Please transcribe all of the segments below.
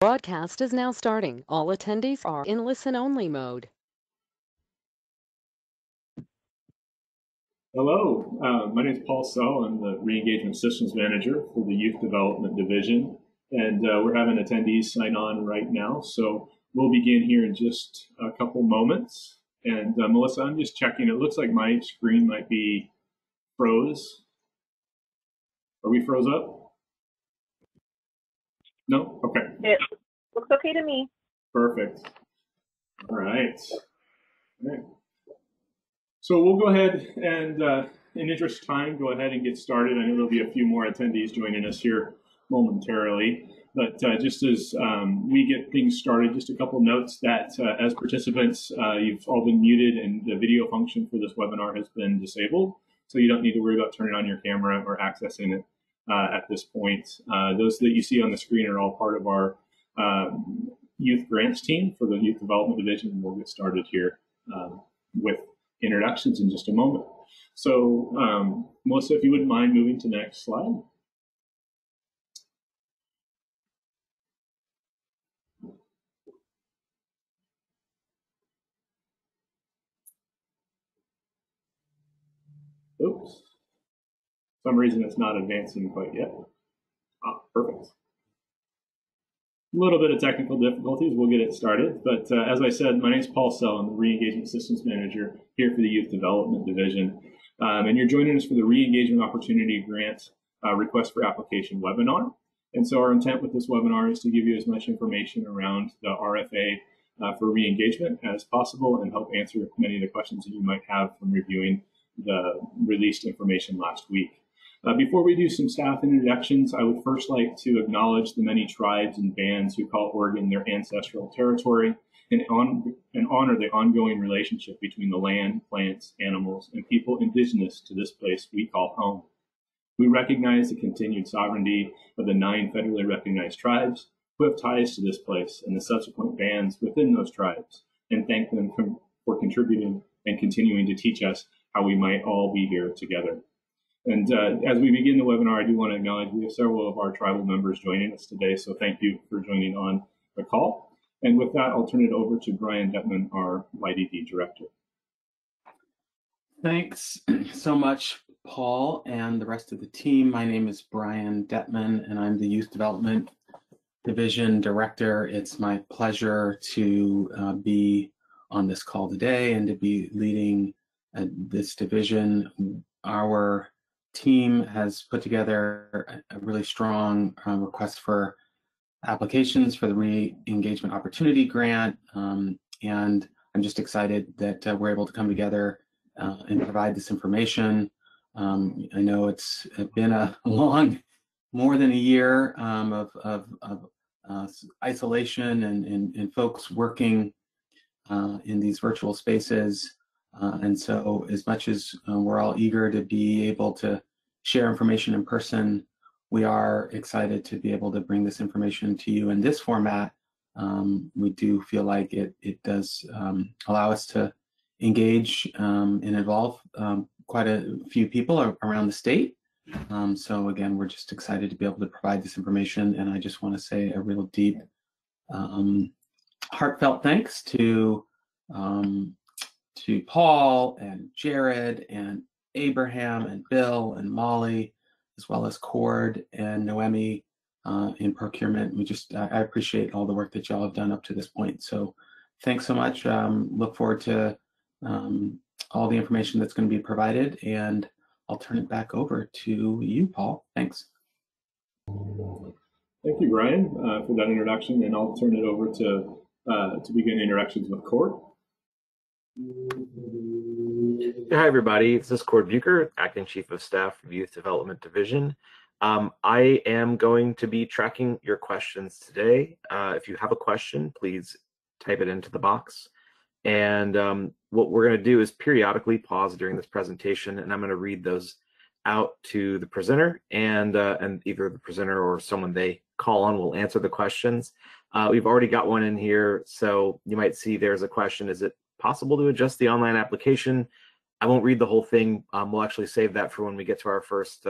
Broadcast is now starting. All attendees are in listen-only mode. Hello, my name is Paul Sell. I'm the Re-Engagement Systems Manager for the Youth Development Division, and we're having attendees sign on right now, so we'll begin here in just a couple moments. And Melissa, I'm just checking. It looks like my screen might be froze. Are we froze up? No? Okay. It looks okay to me. Perfect. All right. So we'll go ahead and, in interest of time, go ahead and get started. I know there'll be a few more attendees joining us here momentarily. But just as we get things started, just a couple notes that as participants, you've all been muted and the video function for this webinar has been disabled. So you don't need to worry about turning on your camera or accessing it. At this point, those that you see on the screen are all part of our youth grants team for the Youth Development Division, and we'll get started here with introductions in just a moment. So, Melissa, if you wouldn't mind moving to the next slide. Oops. For some reason it's not advancing quite yet. Ah, perfect. A little bit of technical difficulties, we'll get it started. But as I said, my name is Paul Sell. I'm the Re-Engagement Systems Manager here for the Youth Development Division. And you're joining us for the Re-Engagement Opportunity Grant Request for Application webinar. And so our intent with this webinar is to give you as much information around the RFA for re-engagement as possible and help answer many of the questions that you might have from reviewing the released information last week. Before we do some staff introductions, I would first like to acknowledge the many tribes and bands who call Oregon their ancestral territory and honor the ongoing relationship between the land, plants, animals, and people indigenous to this place we call home. We recognize the continued sovereignty of the 9 federally recognized tribes who have ties to this place and the subsequent bands within those tribes, and thank them for contributing and continuing to teach us how we might all be here together. And as we begin the webinar, I do want to acknowledge we have several of our tribal members joining us today, so thank you for joining on the call. And with that, I'll turn it over to Brian Dettman, our YDD director. Thanks so much, Paul, and the rest of the team. My name is Brian Dettman, and I'm the Youth Development Division Director. It's my pleasure to be on this call today and to be leading this division. Our team has put together a really strong request for applications for the Re-Engagement Opportunity Grant, and I'm just excited that we're able to come together and provide this information. I know it's been a long, more than a year of isolation and folks working in these virtual spaces. And so as much as we're all eager to be able to share information in person, we are excited to be able to bring this information to you in this format. We do feel like it does allow us to engage and involve quite a few people around the state. So again, we're just excited to be able to provide this information. And I just want to say a real deep, heartfelt thanks to Paul and Jared and Abraham and Bill and Molly, as well as Cord and Noemi in procurement. I appreciate all the work that y'all have done up to this point. So thanks so much. Look forward to all the information that's going to be provided, and I'll turn it back over to you, Paul. Thanks. Thank you, Brian, for that introduction, and I'll turn it over to begin interactions with Cord. Hi, everybody. This is Cord Bucher, Acting Chief of Staff for the Youth Development Division. I am going to be tracking your questions today. If you have a question, please type it into the box. And what we're going to do is periodically pause during this presentation, and I'm going to read those out to the presenter, and either the presenter or someone they call on will answer the questions. We've already got one in here, so you might see there's a question: is it possible to adjust the online application? I won't read the whole thing. We'll actually save that for when we get to our first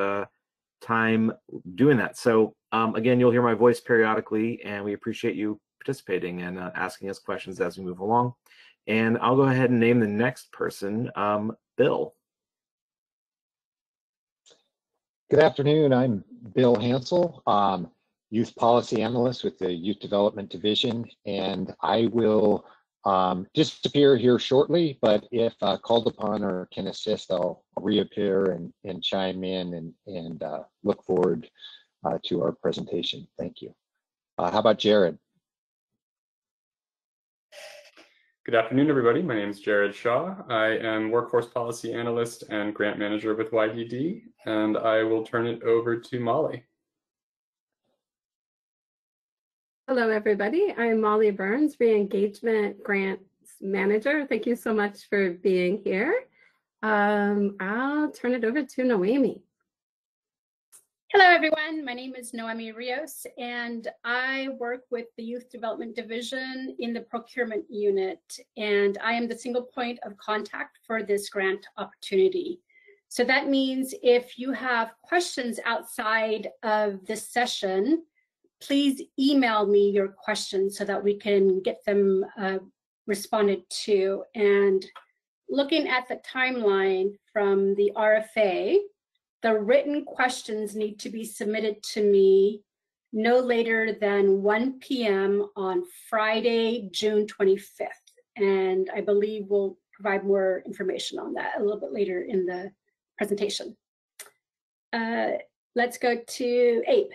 time doing that. So Again, you'll hear my voice periodically, and we appreciate you participating and asking us questions as we move along. And I'll go ahead and name the next person, Bill. Good afternoon. I'm Bill Hansel, Youth Policy Analyst with the Youth Development Division, and I will disappear here shortly, but if called upon or can assist, I'll reappear and chime in and look forward to our presentation. Thank you. How about Jared? Good afternoon, everybody. My name is Jared Shaw. I am Workforce Policy Analyst and Grant Manager with YDD, and I will turn it over to Molly. Hello, everybody. I'm Molly Burns, Re-Engagement Grants Manager. Thank you so much for being here. I'll turn it over to Noemi. Hello, everyone. My name is Noemi Rios, and I work with the Youth Development Division in the Procurement Unit, and I am the single point of contact for this grant opportunity. So that means if you have questions outside of this session, please email me your questions so that we can get them responded to. And looking at the timeline from the RFA, the written questions need to be submitted to me no later than 1 p.m. on Friday, June 25th. And I believe we'll provide more information on that a little bit later in the presentation. Let's go to Abe.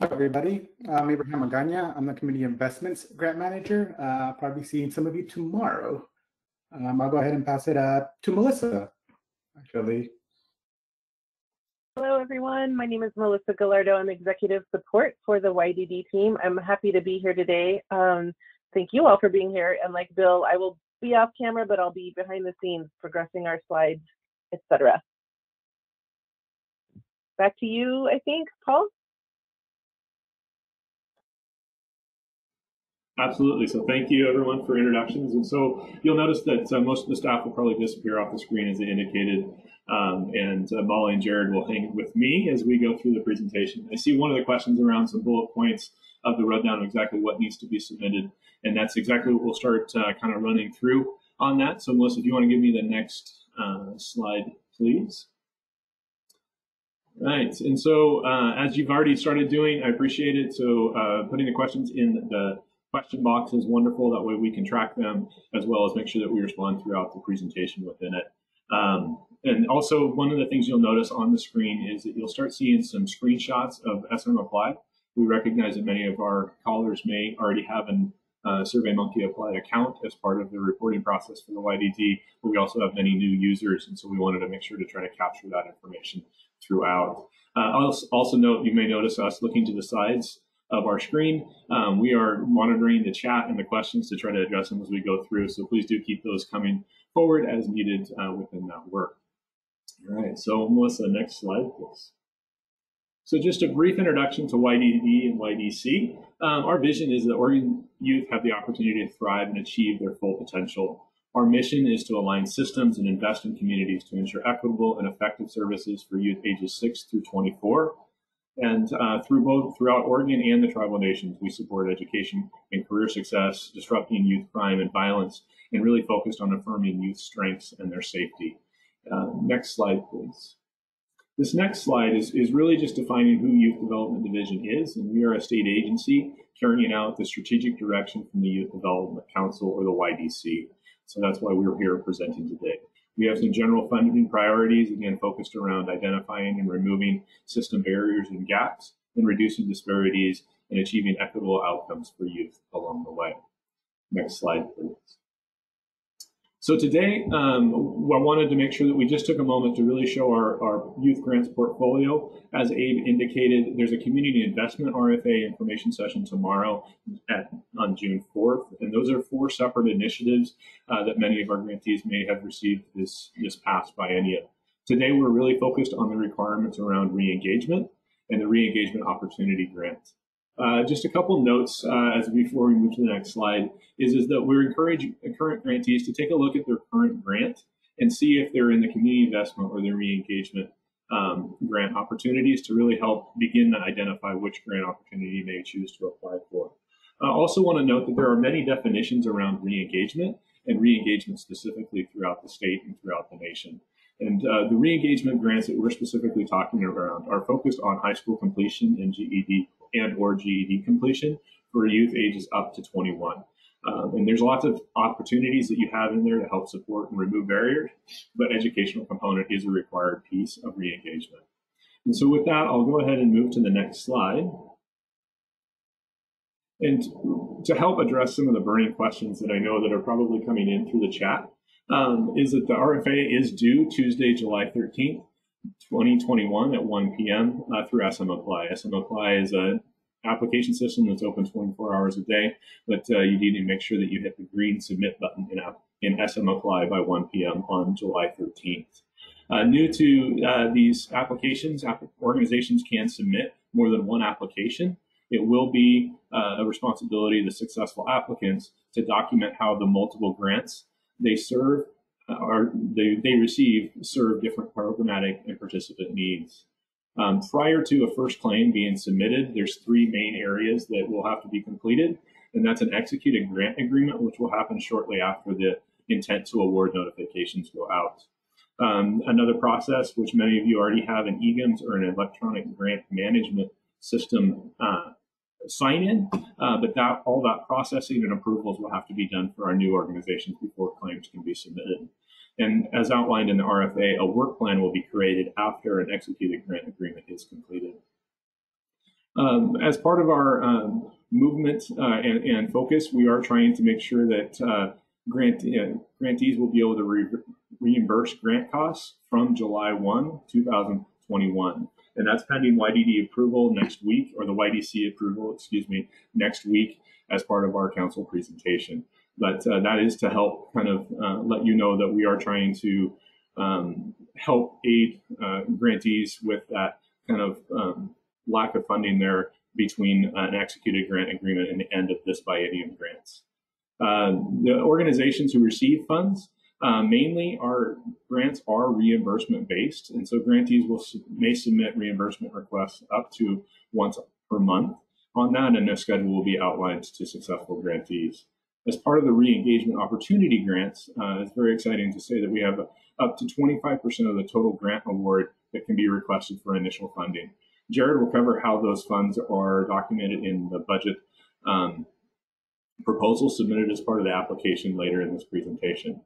Hi, everybody. I'm Abraham Agana. I'm the Community Investments Grant Manager. Probably seeing some of you tomorrow. I'll go ahead and pass it to Melissa, actually. Hello, everyone. My name is Melissa Gallardo. I'm Executive Support for the YDD team. I'm happy to be here today. Thank you all for being here. And like Bill, I will be off camera, but I'll be behind the scenes progressing our slides, etc. Back to you, I think, Paul. Absolutely. So thank you, everyone, for introductions. And so you'll notice that most of the staff will probably disappear off the screen, as I indicated. And Molly and Jared will hang with me as we go through the presentation. I see one of the questions around some bullet points of the rundown of exactly what needs to be submitted. And that's exactly what we'll start kind of running through on that. So Melissa, do you want to give me the next slide, please? Right. And so as you've already started doing, I appreciate it. So putting the questions in the question box is wonderful. That way we can track them as well as make sure that we respond throughout the presentation within it. And also, one of the things you'll notice on the screen is that you'll start seeing some screenshots of SRM Apply. We recognize that many of our callers may already have an SurveyMonkey Apply account as part of the reporting process for the YDD, but we also have many new users, and so we wanted to make sure to try to capture that information throughout. Also note, you may notice us looking to the sides of our screen. We are monitoring the chat and the questions to try to address them as we go through, so please do keep those coming forward as needed within that work. All right, so Melissa, next slide, please. So just a brief introduction to YDD and YDC. Our vision is that Oregon youth have the opportunity to thrive and achieve their full potential. Our mission is to align systems and invest in communities to ensure equitable and effective services for youth ages 6 through 24. And throughout Oregon and the tribal nations, we support education and career success, disrupting youth crime and violence, and really focused on affirming youth strengths and their safety. Next slide, please. This next slide is really just defining who Youth Development Division is, and we are a state agency carrying out the strategic direction from the Youth Development Council, or the YDC. So that's why we're here presenting today. We have some general funding priorities, again, focused around identifying and removing system barriers and gaps, and reducing disparities and achieving equitable outcomes for youth along the way. Next slide, please. So today, I wanted to make sure that we just took a moment to really show our youth grants portfolio. As Abe indicated, there's a community investment RFA information session tomorrow on June 4th. And those are 4 separate initiatives that many of our grantees may have received this past biennium. Today, we're really focused on the requirements around re-engagement and the re-engagement opportunity grant. Just a couple notes as before we move to the next slide is that we're encouraging current grantees to take a look at their current grant and see if they're in the community investment or the re-engagement grant opportunities to really help begin to identify which grant opportunity you may choose to apply for. I also want to note that there are many definitions around re-engagement and re-engagement specifically throughout the state and throughout the nation. And the re-engagement grants that we're specifically talking around are focused on high school completion and GED and or GED completion for youth ages up to 21. And there's lots of opportunities that you have in there to help support and remove barriers, but educational component is a required piece of re-engagement. And so with that, I'll go ahead and move to the next slide. And to help address some of the burning questions that I know that are probably coming in through the chat, is that the RFA is due Tuesday, July 13th, 2021 at 1 p.m. Through SM Apply. SM Apply is a application system that's open 24 hours a day, but you need to make sure that you hit the green submit button in SM Apply by 1 p.m. on July 13th. New to these applications, organizations can submit more than one application. It will be a responsibility of the successful applicants to document how the multiple grants they serve or they receive serve different programmatic and participant needs. Prior to a first claim being submitted, there's three main areas that will have to be completed, and that's an executed grant agreement, which will happen shortly after the intent to award notifications go out. Another process, which many of you already have in EGIMS or an electronic grant management system sign-in, but all that processing and approvals will have to be done for our new organizations before claims can be submitted. And as outlined in the RFA, a work plan will be created after an executed grant agreement is completed. As part of our movement and focus, we are trying to make sure that grantees will be able to reimburse grant costs from July 1, 2021. And that's pending YDD approval next week, or the YDC approval, excuse me, next week as part of our council presentation. But that is to help kind of let you know that we are trying to help aid grantees with that kind of lack of funding there between an executed grant agreement and the end of this biennium grants. The organizations who receive funds, mainly our grants are reimbursement based. And so grantees may submit reimbursement requests up to once per month on that, and a schedule will be outlined to successful grantees. As part of the re-engagement opportunity grants, it's very exciting to say that we have up to 25% of the total grant award that can be requested for initial funding. Jared will cover how those funds are documented in the budget proposal submitted as part of the application later in this presentation.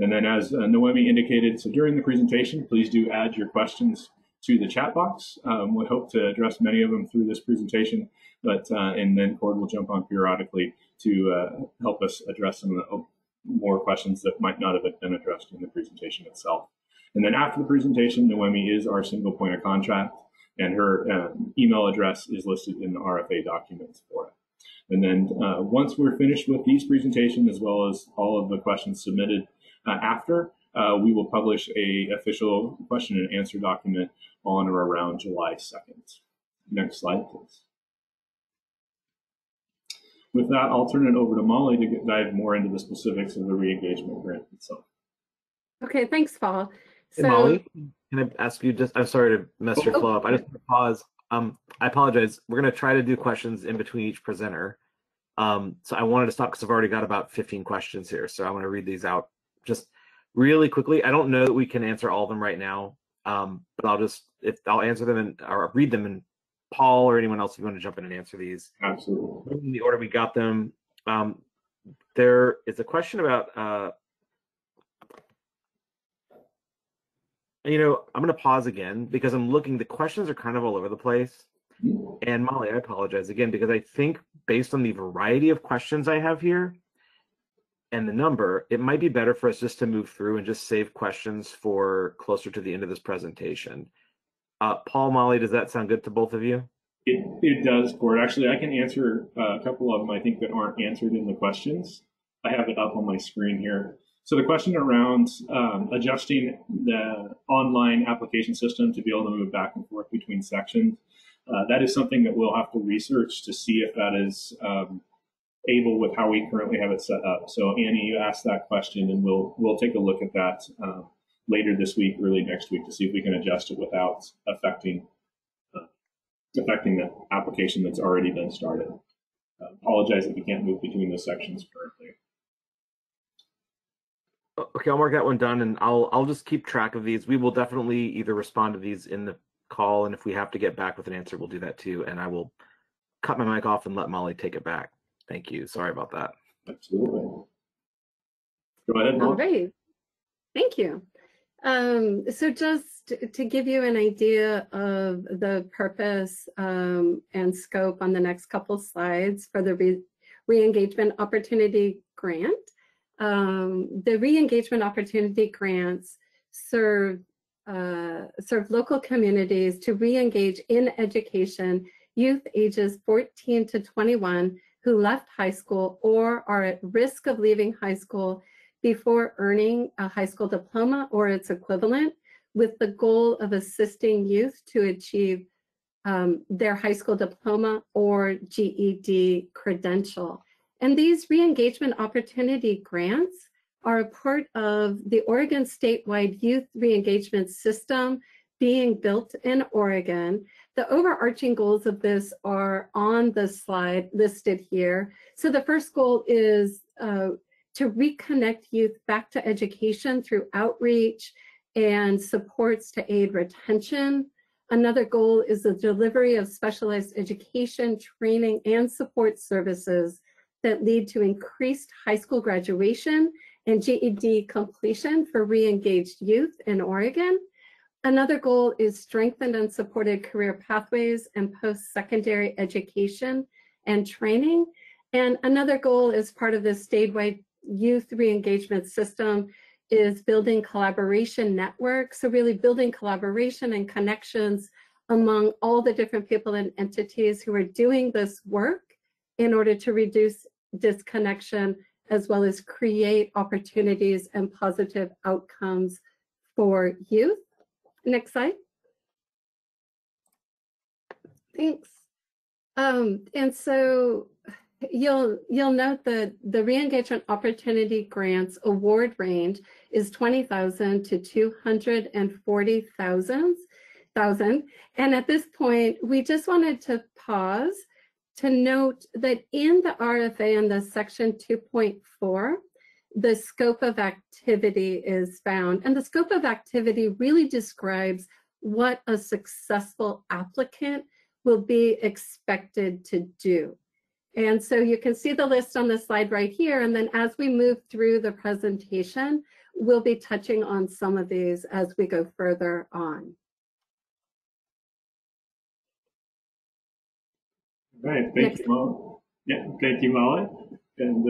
And then as Noemi indicated, so during the presentation, please do add your questions to the chat box. We hope to address many of them through this presentation, but and then Cord will jump on periodically to help us address some of the more questions that might not have been addressed in the presentation itself. And then after the presentation, Noemi is our single point of contact, and her email address is listed in the RFA documents for it. And then once we're finished with these presentations, as well as all of the questions submitted after, we will publish an official question and answer document on or around July 2nd. Next slide, please. With that, I'll turn it over to Molly to dive more into the specifics of the re-engagement grant itself. Okay, thanks, Paul. So, hey, Molly, can I ask you just, I'm sorry to mess your flow up. I just want to pause. I apologize. We're going to try to do questions in between each presenter. So I wanted to stop because I've already got about 15 questions here. So I want to read these out just really quickly. I don't know that we can answer all of them right now, but I'll answer them or read them in Paul or anyone else, if you want to jump in and answer these. Absolutely. In the order we got them, there is a question about, you know, I'm going to pause again because I'm looking, the questions are kind of all over the place. And Molly, I apologize again, because I think based on the variety of questions I have here and the number, it might be better for us just to move through and just save questions for closer to the end of this presentation. Paul, Molly, does that sound good to both of you? It does, Cord. Actually, I can answer a couple of them, I think, that aren't answered in the questions. I have it up on my screen here. So the question around adjusting the online application system to be able to move back and forth between sections, that is something that we'll have to research to see if that is able with how we currently have it set up. So Annie, you asked that question, and we'll take a look at that later this week, early next week, to see if we can adjust it without affecting the application that's already been started. Apologize if we can't move between those sections currently. Okay, I'll mark that one done, and I'll just keep track of these. We will definitely either respond to these in the call, and if we have to get back with an answer, we'll do that too. And I will cut my mic off and let Molly take it back. Thank you. Sorry about that. Absolutely. Go ahead, Molly. All right. Thank you. So just to give you an idea of the purpose and scope on the next couple slides for the re-engagement opportunity grant. The re-engagement opportunity grants serve local communities to re-engage in education youth ages 14 to 21 who left high school or are at risk of leaving high school before earning a high school diploma or its equivalent, with the goal of assisting youth to achieve their high school diploma or GED credential. And these re-engagement opportunity grants are a part of the Oregon statewide youth re-engagement system being built in Oregon. The overarching goals of this are on the slide listed here. So the first goal is to reconnect youth back to education through outreach and supports to aid retention. Another goal is the delivery of specialized education, training, and support services that lead to increased high school graduation and GED completion for re-engaged youth in Oregon. Another goal is strengthened and supported career pathways and post-secondary education and training. And another goal as part of the statewide youth re-engagement system is building collaboration networks. So really building collaboration and connections among all the different people and entities who are doing this work in order to reduce disconnection, as well as create opportunities and positive outcomes for youth. Next slide. Thanks. And so you'll note that the re-engagement opportunity grants award range is $20,000 to $240,000. And at this point, we just wanted to pause to note that in the RFA, in the section 2.4, the scope of activity is found. And the scope of activity really describes what a successful applicant will be expected to do. And so you can see the list on the slide right here. And then as we move through the presentation, we'll be touching on some of these as we go further on. All right, thank you, Molly. Yeah, thank you, Molly. And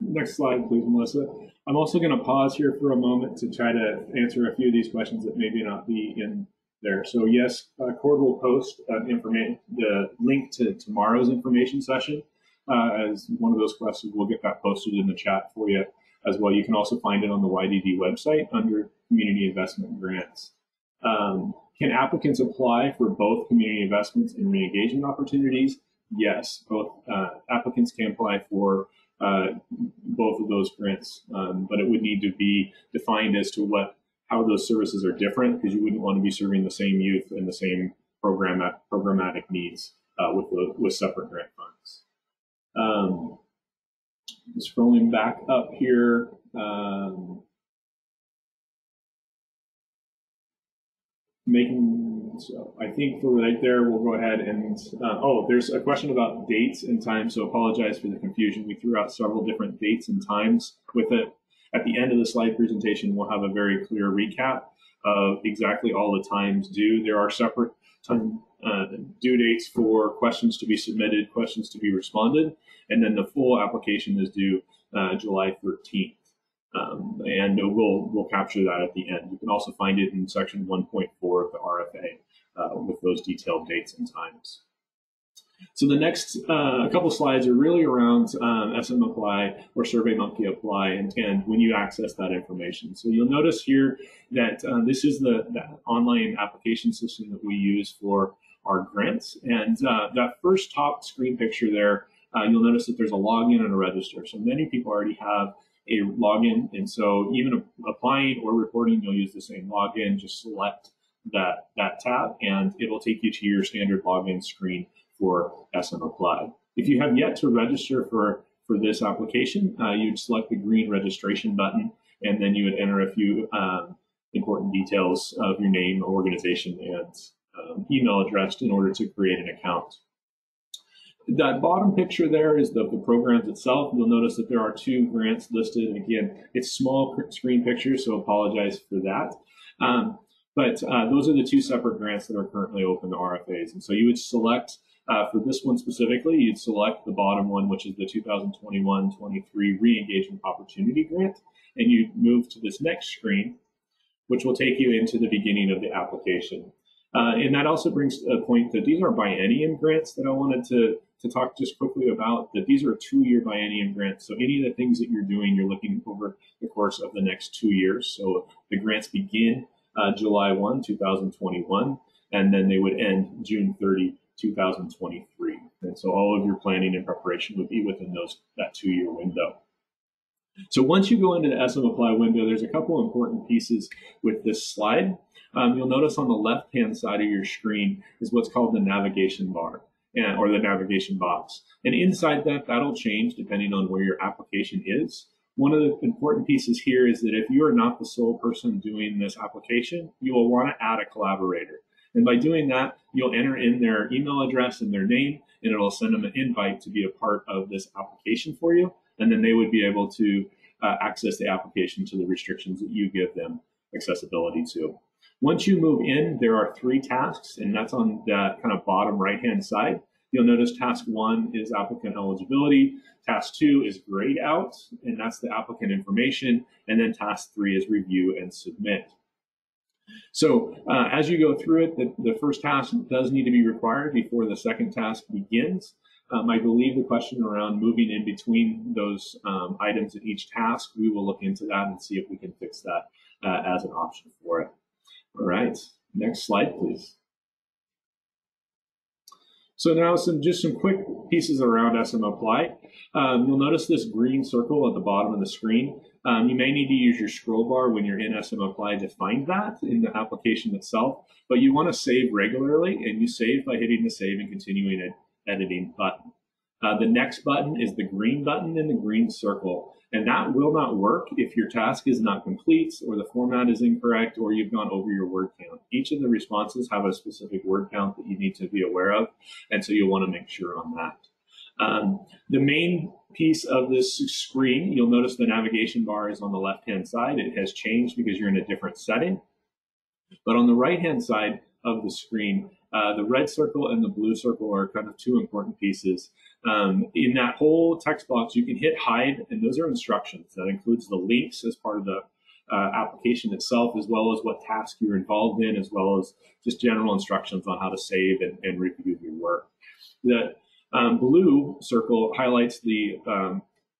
next slide, please, Melissa. I'm also going to pause here for a moment to try to answer a few of these questions that maybe not be in there. So yes, Cord will post the link to tomorrow's information session as one of those questions. We'll get that posted in the chat for you as well. You can also find it on the YDD website under Community Investment Grants. Can applicants apply for both community investments and re-engagement opportunities? Yes, both applicants can apply for both of those grants, but it would need to be defined as to how those services are different, because you wouldn't want to be serving the same youth and the same programmatic needs with separate grant funds. Scrolling back up here. So I think for right there, we'll go ahead and, oh, there's a question about dates and times, so apologize for the confusion. We threw out several different dates and times with it. At the end of the slide presentation, we'll have a very clear recap of exactly all the times due. There are separate due dates for questions to be submitted, questions to be responded, and then the full application is due July 13th. And we'll capture that at the end. You can also find it in section 1.4 of the RFA with those detailed dates and times. So the next couple slides are really around SM Apply or SurveyMonkey Apply and when you access that information. So you'll notice here that this is the online application system that we use for our grants. And that first top screen picture there, you'll notice that there's a login and a register. So many people already have a login. And so even applying or reporting, you'll use the same login. Just select that tab and it'll take you to your standard login screen for SM Apply. If you have yet to register for this application, you'd select the green registration button, and then you would enter a few important details of your name, organization, and email address in order to create an account. That bottom picture there is the programs itself. You'll notice that there are 2 grants listed. And again, it's small screen pictures, so apologize for that. But those are the 2 separate grants that are currently open to RFAs. And so you would select, for this one specifically, you'd select the bottom one, which is the 2021-23 Re-Engagement Opportunity Grant, and you move to this next screen, which will take you into the beginning of the application. And that also brings to a point that these are biennium grants that I wanted to talk just quickly about, that these are 2-year biennium grants. So any of the things that you're doing, you're looking over the course of the next 2 years. So the grants begin July 1, 2021, and then they would end June 30, 2023. And so all of your planning and preparation would be within that 2-year window. So once you go into the SM Apply window, there's a couple important pieces with this slide. You'll notice on the left-hand side of your screen is what's called the navigation bar, or the navigation box. And inside that'll change depending on where your application is. One of the important pieces here is that if you are not the sole person doing this application, you will want to add a collaborator. And by doing that, you'll enter in their email address and their name, and it'll send them an invite to be a part of this application for you. And then they would be able to access the application to the restrictions that you give them accessibility to. Once you move in, there are 3 tasks, and that's on that kind of bottom right-hand side. You'll notice task 1 is applicant eligibility. Task 2 is grade out, and that's the applicant information. And then task 3 is review and submit. So as you go through it, the first task does need to be required before the second task begins. I believe the question around moving in between those items in each task, we will look into that and see if we can fix that as an option for it. All right, next slide, please. So now just some quick pieces around SM Apply. You'll notice this green circle at the bottom of the screen. You may need to use your scroll bar when you're in SM Apply to find that in the application itself, but you want to save regularly, and you save by hitting the save and continuing editing button. The next button is the green button in the green circle, and that will not work if your task is not complete, or the format is incorrect, or you've gone over your word count. Each of the responses have a specific word count that you need to be aware of, and so you'll want to make sure on that. The main piece of this screen, you'll notice the navigation bar is on the left-hand side. It has changed because you're in a different setting, but on the right-hand side of the screen, the red circle and the blue circle are kind of 2 important pieces. In that whole text box, you can hit hide, and those are instructions. That includes the links as part of the application itself, as well as what task you're involved in, as well as just general instructions on how to save and review your work. The blue circle highlights the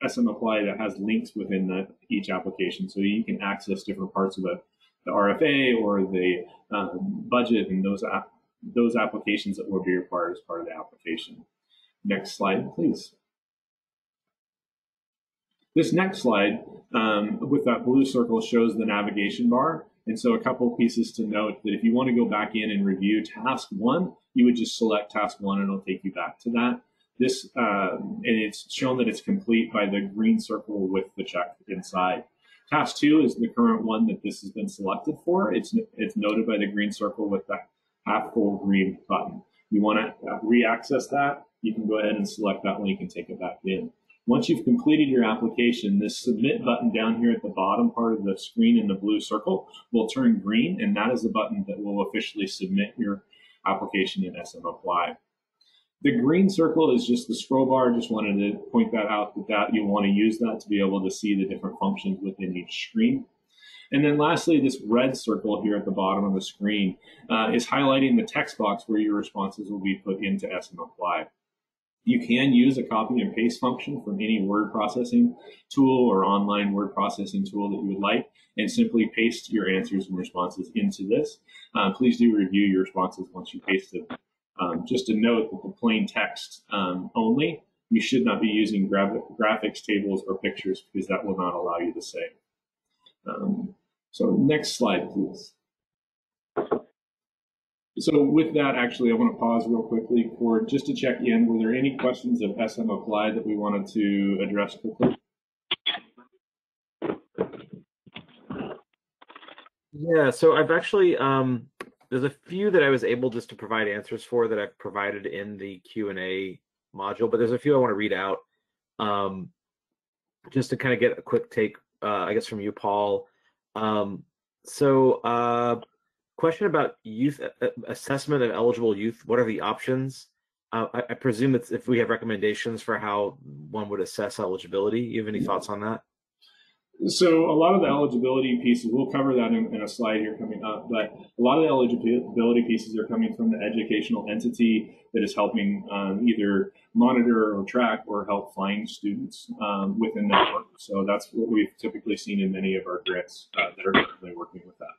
SM Apply that has links within each application, so you can access different parts of the RFA or the budget and those applications that will be required as part of the application. Next slide, please. This next slide with that blue circle shows the navigation bar. And so a couple pieces to note that if you want to go back in and review task 1, you would just select task 1 and it'll take you back to that. This, and it's shown that it's complete by the green circle with the check inside. Task 2 is the current one that this has been selected for. It's noted by the green circle with the half full green button. You want to re-access that, you can go ahead and select that link and take it back in. Once you've completed your application, this submit button down here at the bottom part of the screen in the blue circle will turn green, and that is the button that will officially submit your application in SM Apply. The green circle is just the scroll bar. Just wanted to point that out, that you'll want to use that to be able to see the different functions within each screen. And then lastly, this red circle here at the bottom of the screen is highlighting the text box where your responses will be put into SM Apply. You can use a copy and paste function from any word processing tool or online word processing tool that you would like, and simply paste your answers and responses into this. Please do review your responses once you paste them. Just a note that the plain text only You should not be using graphics, tables, or pictures because that will not allow you to save. So next slide, please. So with that, actually, I want to pause real quickly for just to check in. Were there any questions of SM Apply that we wanted to address quickly? Yeah, so I've actually, there's a few that I was able just to provide answers for that I've provided in the Q&A module, but there's a few I want to read out just to kind of get a quick take, I guess, from you, Paul. Question about youth assessment of eligible youth. What are the options? I presume it's if we have recommendations for how one would assess eligibility. You have any thoughts on that? So a lot of the eligibility pieces, we'll cover that in a slide here coming up, but a lot of the eligibility pieces are coming from the educational entity that is helping either monitor or track or help find students within that work. So that's what we've typically seen in many of our grants that are currently working with that.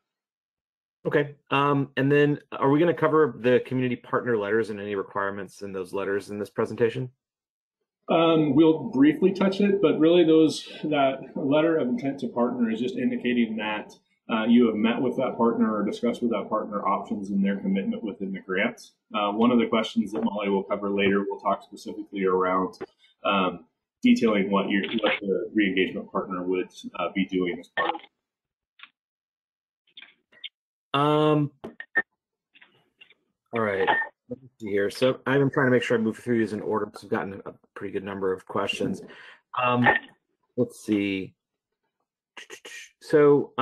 Okay, and then are we going to cover the community partner letters and any requirements in those letters in this presentation? We'll briefly touch it, but really that letter of intent to partner is just indicating that you have met with that partner or discussed with that partner options and their commitment within the grant. One of the questions that Molly will cover later, we'll talk specifically around detailing what the re-engagement partner would be doing as part of it. All right, let me see here. So I'm trying to make sure I move through these in order because I've gotten a pretty good number of questions. Let's see. So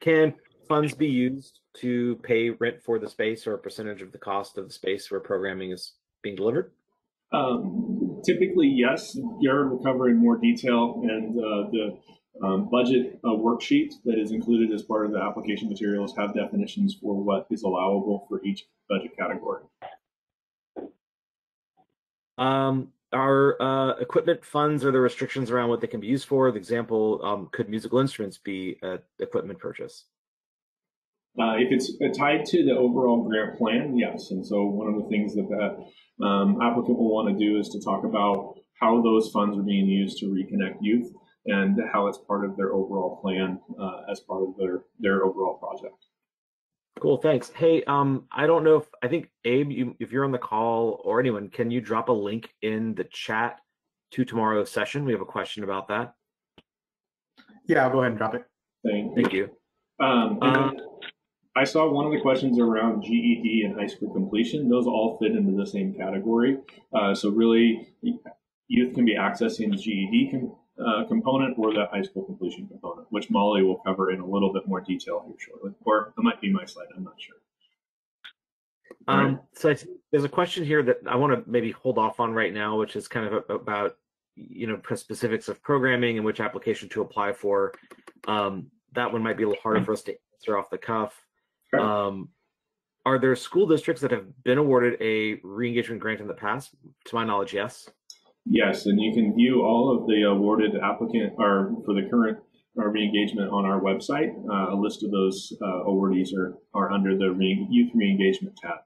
can funds be used to pay rent for the space or a percentage of the cost of the space where programming is being delivered? Typically, yes. Jared will cover in more detail, and the budget worksheet that is included as part of the application materials have definitions for what is allowable for each budget category. Are equipment funds, or the restrictions around what they can be used for? The example, could musical instruments be equipment purchase? If it's tied to the overall grant plan, yes. And so one of the things that applicant will want to do is to talk about how those funds are being used to reconnect youth and how it's part of their overall plan as part of their overall project. Cool, thanks. Hey, I don't know if, I think Abe, if you're on the call or anyone, can you drop a link in the chat to tomorrow's session? We have a question about that. Yeah, I'll go ahead and drop it. Thank you. I saw one of the questions around GED and high school completion. Those all fit into the same category. So really, youth can be accessing the GED component or that high school completion component, which Molly will cover in a little bit more detail here shortly, or it might be my slide, I'm not sure. Right. So there's a question here that I want to maybe hold off on right now, which is kind of about, you know, specifics of programming and which application to apply for. That one might be a little harder for us to answer off the cuff. Sure. Are there school districts that have been awarded a re-engagement grant in the past? To my knowledge, yes. Yes, and you can view all of the awarded applicant or for the current re-engagement on our website. A list of those awardees are under the youth re-engagement tab.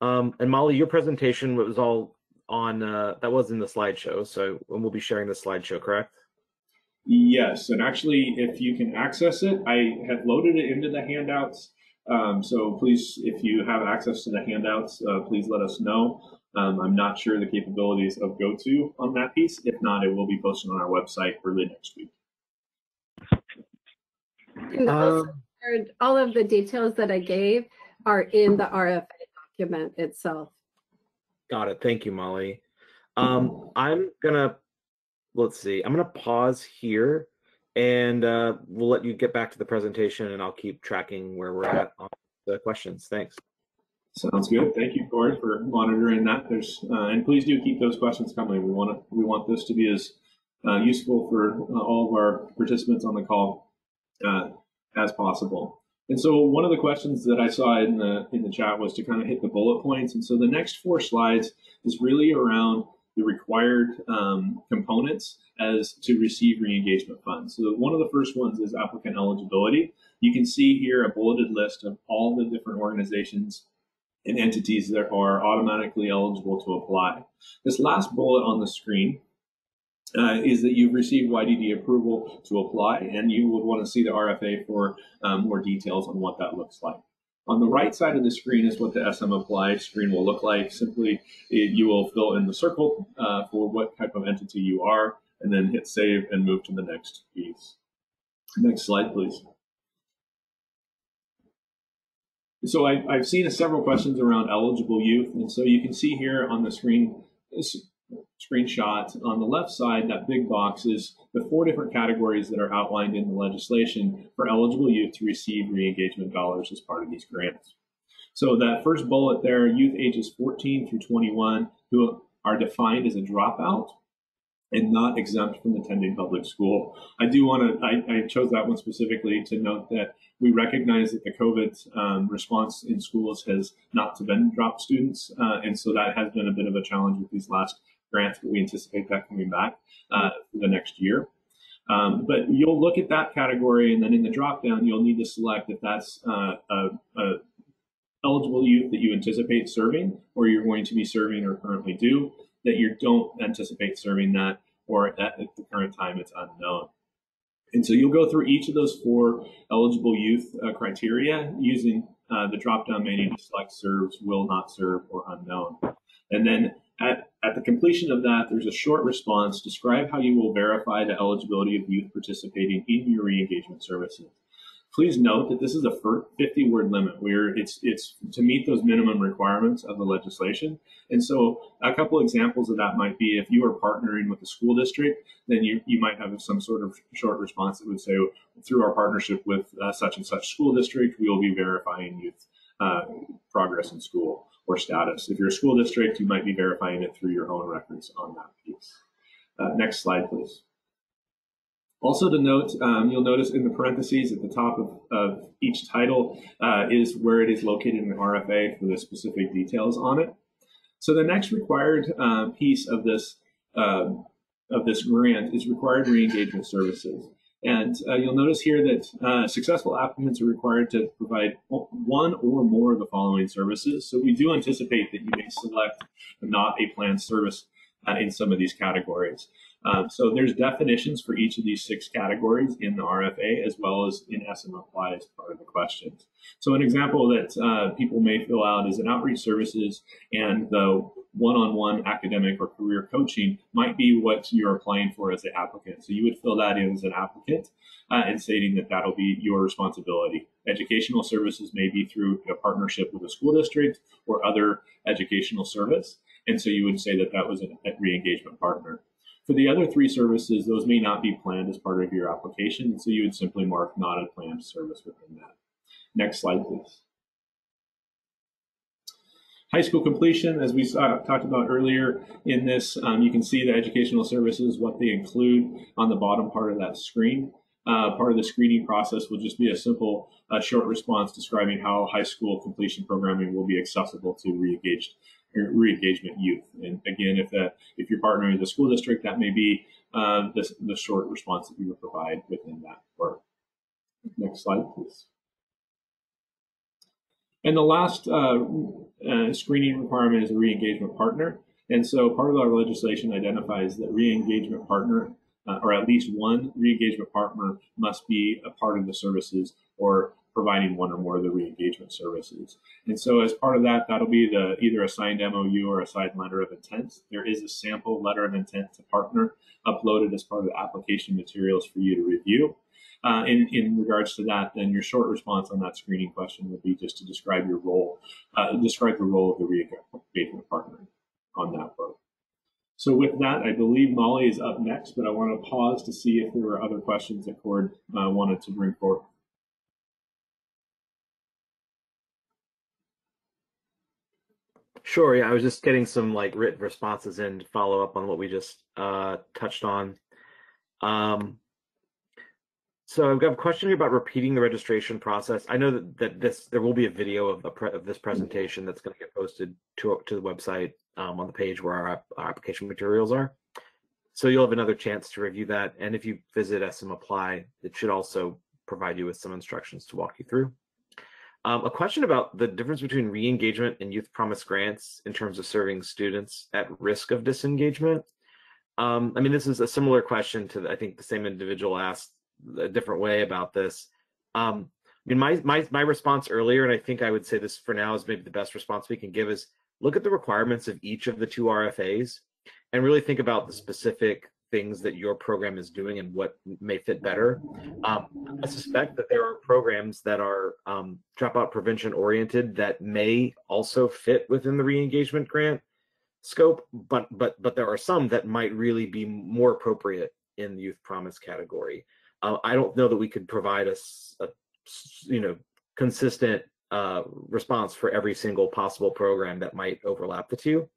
And Molly, your presentation was all on that was in the slideshow, so we'll be sharing the slideshow, correct? Yes, and actually, if you can access it, I have loaded it into the handouts. So please, if you have access to the handouts, please let us know. I'm not sure the capabilities of GoTo on that piece. If not, it will be posted on our website early next week. All of the details that I gave are in the RFA document itself. Got it. Thank you, Molly. I'm going to, let's see, I'm going to pause here and we'll let you get back to the presentation, and I'll keep tracking where we're at on the questions. Thanks. Sounds good. Thank you, Cord, for monitoring that. There's and please do keep those questions coming. We want this to be as useful for all of our participants on the call as possible. And so one of the questions that I saw in the chat was to kind of hit the bullet points. And so the next four slides is really around the required components as to receive re-engagement funds. So one of the first ones is applicant eligibility. You can see here a bulleted list of all the different organizations and entities that are automatically eligible to apply. This last bullet on the screen is that you've received YDD approval to apply, and you would want to see the RFA for more details on what that looks like. On the right side of the screen is what the SM Apply screen will look like. Simply, you will fill in the circle for what type of entity you are, and then hit save and move to the next piece. Next slide, please. So I've seen several questions around eligible youth, and so you can see here on the screen, this screenshot on the left side, that big box is the 4 different categories that are outlined in the legislation for eligible youth to receive re-engagement dollars as part of these grants. So that first bullet there, youth ages 14 through 21 who are defined as a dropout and not exempt from attending public school. I do want to, I chose that one specifically to note that we recognize that the COVID response in schools has not to then drop students, and so that has been a bit of a challenge with these last grants, but we anticipate that coming back the next year. But you'll look at that category, and then in the drop-down, you'll need to select if that's a eligible youth that you anticipate serving, or you're going to be serving or currently do, that you don't anticipate serving that, or at the current time it's unknown. And so you'll go through each of those 4 eligible youth criteria using the drop-down menu to select serves, will not serve, or unknown. And then at the completion of that, there's a short response. Describe how you will verify the eligibility of youth participating in your re-engagement services. Please note that this is a 50-word limit where it's to meet those minimum requirements of the legislation. And so a couple examples of that might be if you are partnering with the school district, then you might have some sort of short response that would say, through our partnership with such and such school district, we will be verifying youth progress in school or status. If you're a school district, you might be verifying it through your own records on that piece. Next slide, please. Also to note, you'll notice in the parentheses at the top of each title is where it is located in the RFA for the specific details on it. So the next required piece of this grant is required re-engagement services. And you'll notice here that successful applicants are required to provide one or more of the following services. So we do anticipate that you may select not a planned service in some of these categories. So there's definitions for each of these 6 categories in the RFA, as well as in SM Apply as part of the questions. So an example that people may fill out is an outreach services, and the one-on-one academic or career coaching might be what you're applying for as an applicant. So you would fill that in as an applicant and stating that that'll be your responsibility. Educational services may be through a partnership with a school district or other educational service. And so you would say that that was a re-engagement partner. For the other 3 services, those may not be planned as part of your application, so you would simply mark not a planned service within that. Next slide, please. High school completion, as we talked about earlier in this, you can see the educational services, what they include on the bottom part of that screen. Part of the screening process will just be a simple short response describing how high school completion programming will be accessible to re-engaged re-engagement youth. And again, if you're partnering with the school district, that may be the short response that we would provide within that work. Next slide, please. And the last screening requirement is a re-engagement partner. And so part of our legislation identifies that re-engagement partner, or at least one re-engagement partner, must be a part of the services or providing one or more of the re-engagement services. And so as part of that, that'll be either a signed MOU or a signed letter of intent. There is a sample letter of intent to partner uploaded as part of the application materials for you to review. In regards to that, then your short response on that screening question would be just to describe your role, describe the role of the re-engagement partner on that work. So with that, I believe Molly is up next, but I want to pause to see if there were other questions that Cord wanted to bring forward. Sure, yeah, I was just getting some like written responses in to follow up on what we just touched on. So I've got a question about repeating the registration process. I know that there will be a video of this presentation that's going to get posted to the website on the page where our application materials are. So you'll have another chance to review that. And if you visit SM Apply, it should also provide you with some instructions to walk you through. A question about the difference between re-engagement and Youth Promise grants in terms of serving students at risk of disengagement. I mean, this is a similar question to, I think, the same individual asked a different way about this. I mean, my response earlier, and I think I would say this for now is maybe the best response we can give, is look at the requirements of each of the two RFAs and really think about the specific things that your program is doing and what may fit better. I suspect that there are programs that are dropout prevention oriented that may also fit within the re-engagement grant scope, but there are some that might really be more appropriate in the Youth Promise category. I don't know that we could provide a you know, consistent response for every single possible program that might overlap the two.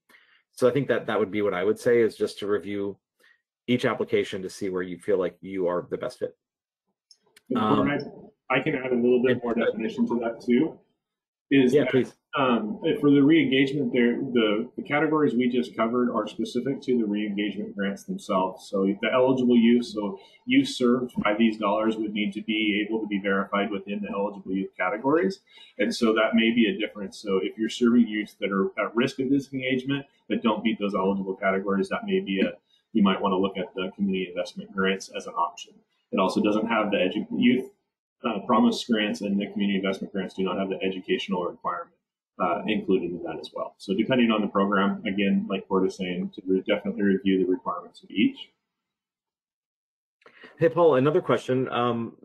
So I think that that would be what I would say, is just to review each application to see where you feel like you are the best fit. I can add a little bit more definition to that too. Is yeah, that, please. For the re-engagement, the categories we just covered are specific to the re-engagement grants themselves. So the eligible youth, so youth served by these dollars would need to be able to be verified within the eligible youth categories. And so that may be a difference. So if you're serving youth that are at risk of disengagement that don't meet those eligible categories, that may be a, you might want to look at the community investment grants as an option. It also doesn't have the youth promise grants, and the community investment grants do not have the educational requirement included in that as well. So depending on the program, again, like Cord is saying, to definitely review the requirements of each. Hey, Paul, another question. Can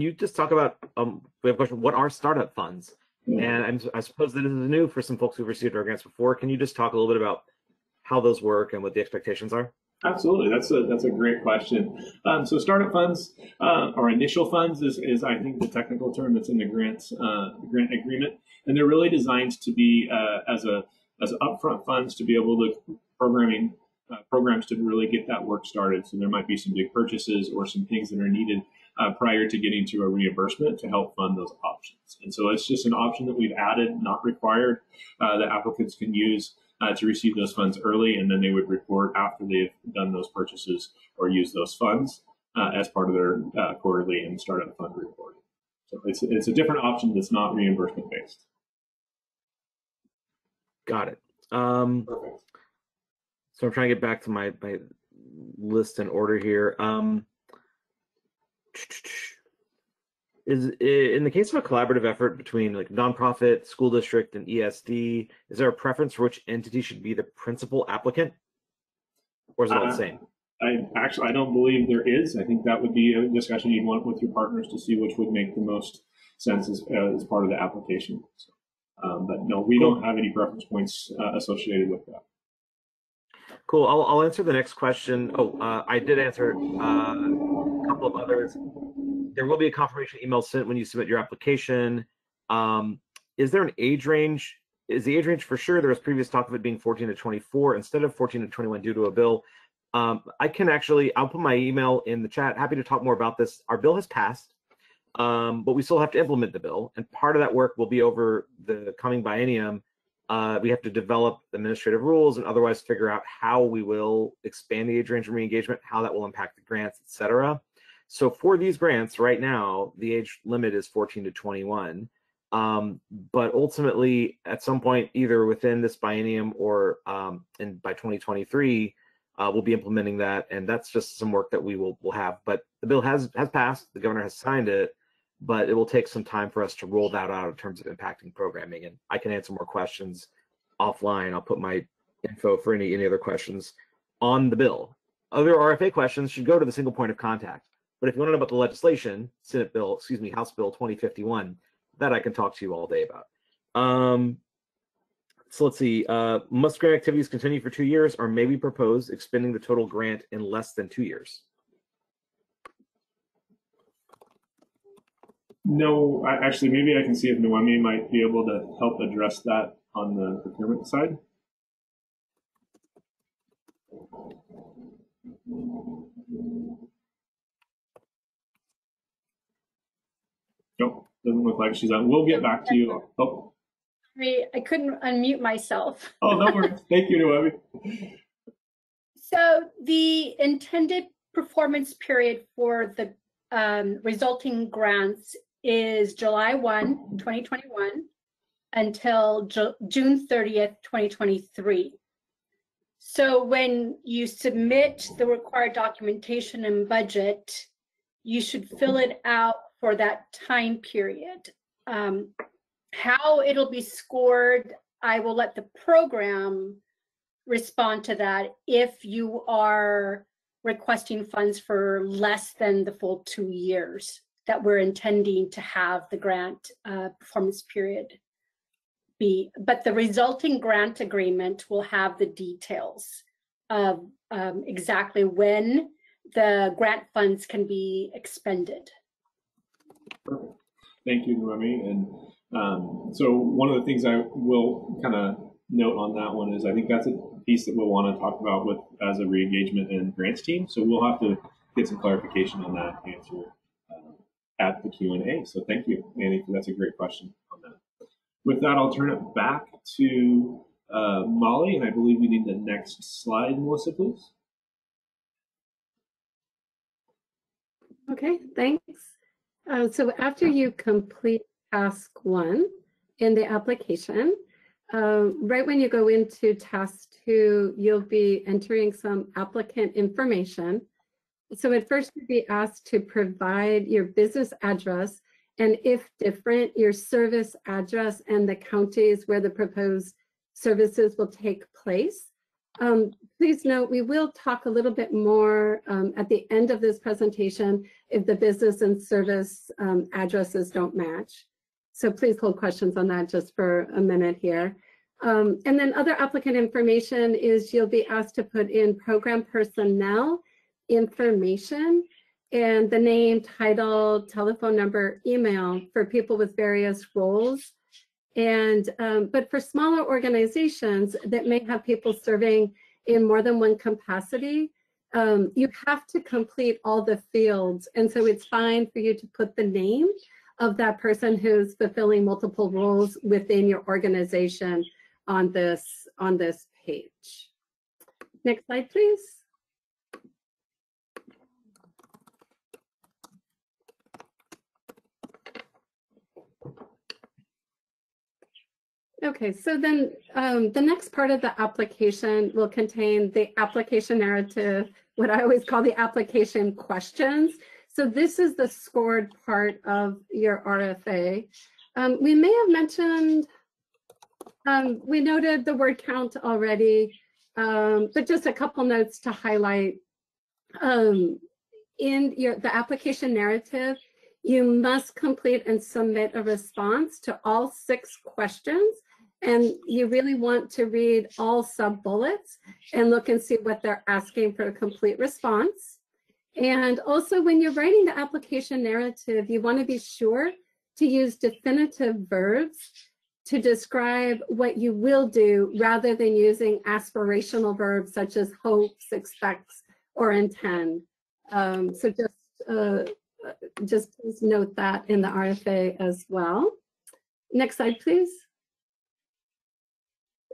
you just talk about, we have a question, what are startup funds? Mm-hmm. And I suppose that this is new for some folks who've received our grants before. Can you just talk a little bit about how those work and what the expectations are? Absolutely, that's a great question. So startup funds or initial funds is I think the technical term that's in the grant agreement, and they're really designed to be as upfront funds to be able to programs to really get that work started. So there might be some big purchases or some things that are needed prior to getting to a reimbursement to help fund those options. And so it's just an option that we've added, not required, that applicants can use to receive those funds early, and then they would report after they've done those purchases or used those funds as part of their quarterly and startup fund reporting. So it's a different option that's not reimbursement based. Got it. So I'm trying to get back to my list and order here. Is in the case of a collaborative effort between like nonprofit, school district, and ESD, is there a preference for which entity should be the principal applicant, or is it all the same? I don't believe there is. I think that would be a discussion you'd want with your partners to see which would make the most sense as part of the application. So, but no, we don't have any preference points associated with that. Cool. I'll answer the next question. I did answer a couple of others. There will be a confirmation email sent when you submit your application. Is there an age range? Is the age range for sure? There was previous talk of it being 14 to 24 instead of 14 to 21 due to a bill. I'll put my email in the chat. Happy to talk more about this. Our bill has passed, but we still have to implement the bill. And part of that work will be over the coming biennium. We have to develop administrative rules and otherwise figure out how we will expand the age range of re-engagement, how that will impact the grants, et cetera. So for these grants right now, the age limit is 14 to 21. But ultimately, at some point, either within this biennium or and by 2023, we'll be implementing that. And that's just some work that we will have. But the bill has passed, the governor has signed it, but it will take some time for us to roll that out in terms of impacting programming. And I can answer more questions offline. I'll put my info for any other questions on the bill. Other RFA questions should go to the single point of contact. But if you want to know about the legislation, House Bill 2051, that I can talk to you all day about. So let's see, must grant activities continue for 2 years, or maybe propose expending the total grant in less than 2 years? No, actually, maybe I can see if Noemi might be able to help address that on the procurement side. Nope, doesn't look like she's on. We'll get back to you. Oh. I couldn't unmute myself. Oh, no worries. Thank you, Noemi. So the intended performance period for the resulting grants is July 1, 2021 until June 30th, 2023. So when you submit the required documentation and budget, you should fill it out for that time period. How it'll be scored, I will let the program respond to that if you are requesting funds for less than the full 2 years that we're intending to have the grant performance period be. But the resulting grant agreement will have the details of exactly when the grant funds can be expended. Perfect. Thank you, Noemi. And so one of the things I will kind of note on that one is I think that's a piece that we'll want to talk about with as a re-engagement and grants team. So we'll have to get some clarification on that answer at the Q&A. So thank you, Annie. That's a great question on that. With that, I'll turn it back to Molly, and I believe we need the next slide, Melissa, please. Okay, thanks. So after you complete task one in the application, right when you go into task two, you'll be entering some applicant information. So at first you'd be asked to provide your business address and, if different, your service address and the counties where the proposed services will take place. Please note, we will talk a little bit more at the end of this presentation if the business and service addresses don't match. So please hold questions on that just for a minute here. And then other applicant information is you'll be asked to put in program personnel information and the name, title, telephone number, email for people with various roles. And but for smaller organizations that may have people serving in more than one capacity, you have to complete all the fields. And so it's fine for you to put the name of that person who's fulfilling multiple roles within your organization on this page. Next slide, please. Okay, so then the next part of the application will contain the application narrative, what I always call the application questions. So this is the scored part of your RFA. We may have mentioned, we noted the word count already, but just a couple notes to highlight. In the application narrative, you must complete and submit a response to all 6 questions. And you really want to read all sub-bullets and look and see what they're asking for a complete response. And also, when you're writing the application narrative, you want to be sure to use definitive verbs to describe what you will do rather than using aspirational verbs such as hopes, expects, or intend. So just please note that in the RFA as well. Next slide, please.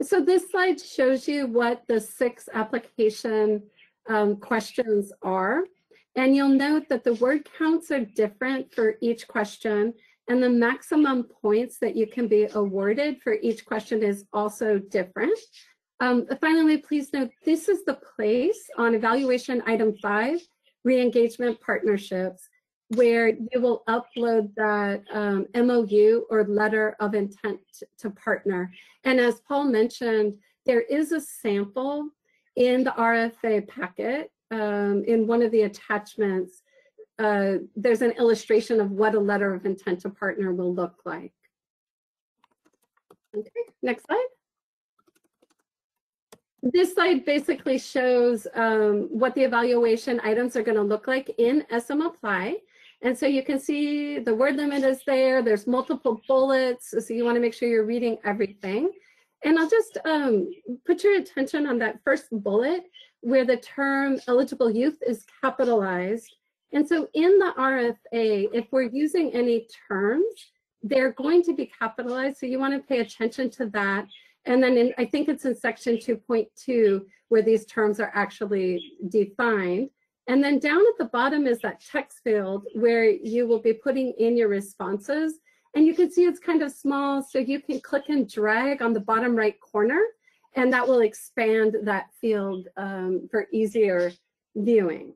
So this slide shows you what the 6 application questions are. And you'll note that the word counts are different for each question, and the maximum points that you can be awarded for each question is also different. Finally, please note this is the place on evaluation item 5, re-engagement partnerships, where you will upload that MOU or letter of intent to partner. And as Paul mentioned, there is a sample in the RFA packet. In one of the attachments, there's an illustration of what a letter of intent to partner will look like. Okay, next slide. This slide basically shows what the evaluation items are going to look like in SM Apply. And so you can see the word limit is there, there's multiple bullets, so you want to make sure you're reading everything. And I'll just put your attention on that first bullet where the term eligible youth is capitalized. And so in the RFA, if we're using any terms, they're going to be capitalized, so you want to pay attention to that. And then I think it's in section 2.2 where these terms are actually defined. And then down at the bottom is that text field where you will be putting in your responses. And you can see it's kind of small, so you can click and drag on the bottom right corner, and that will expand that field for easier viewing.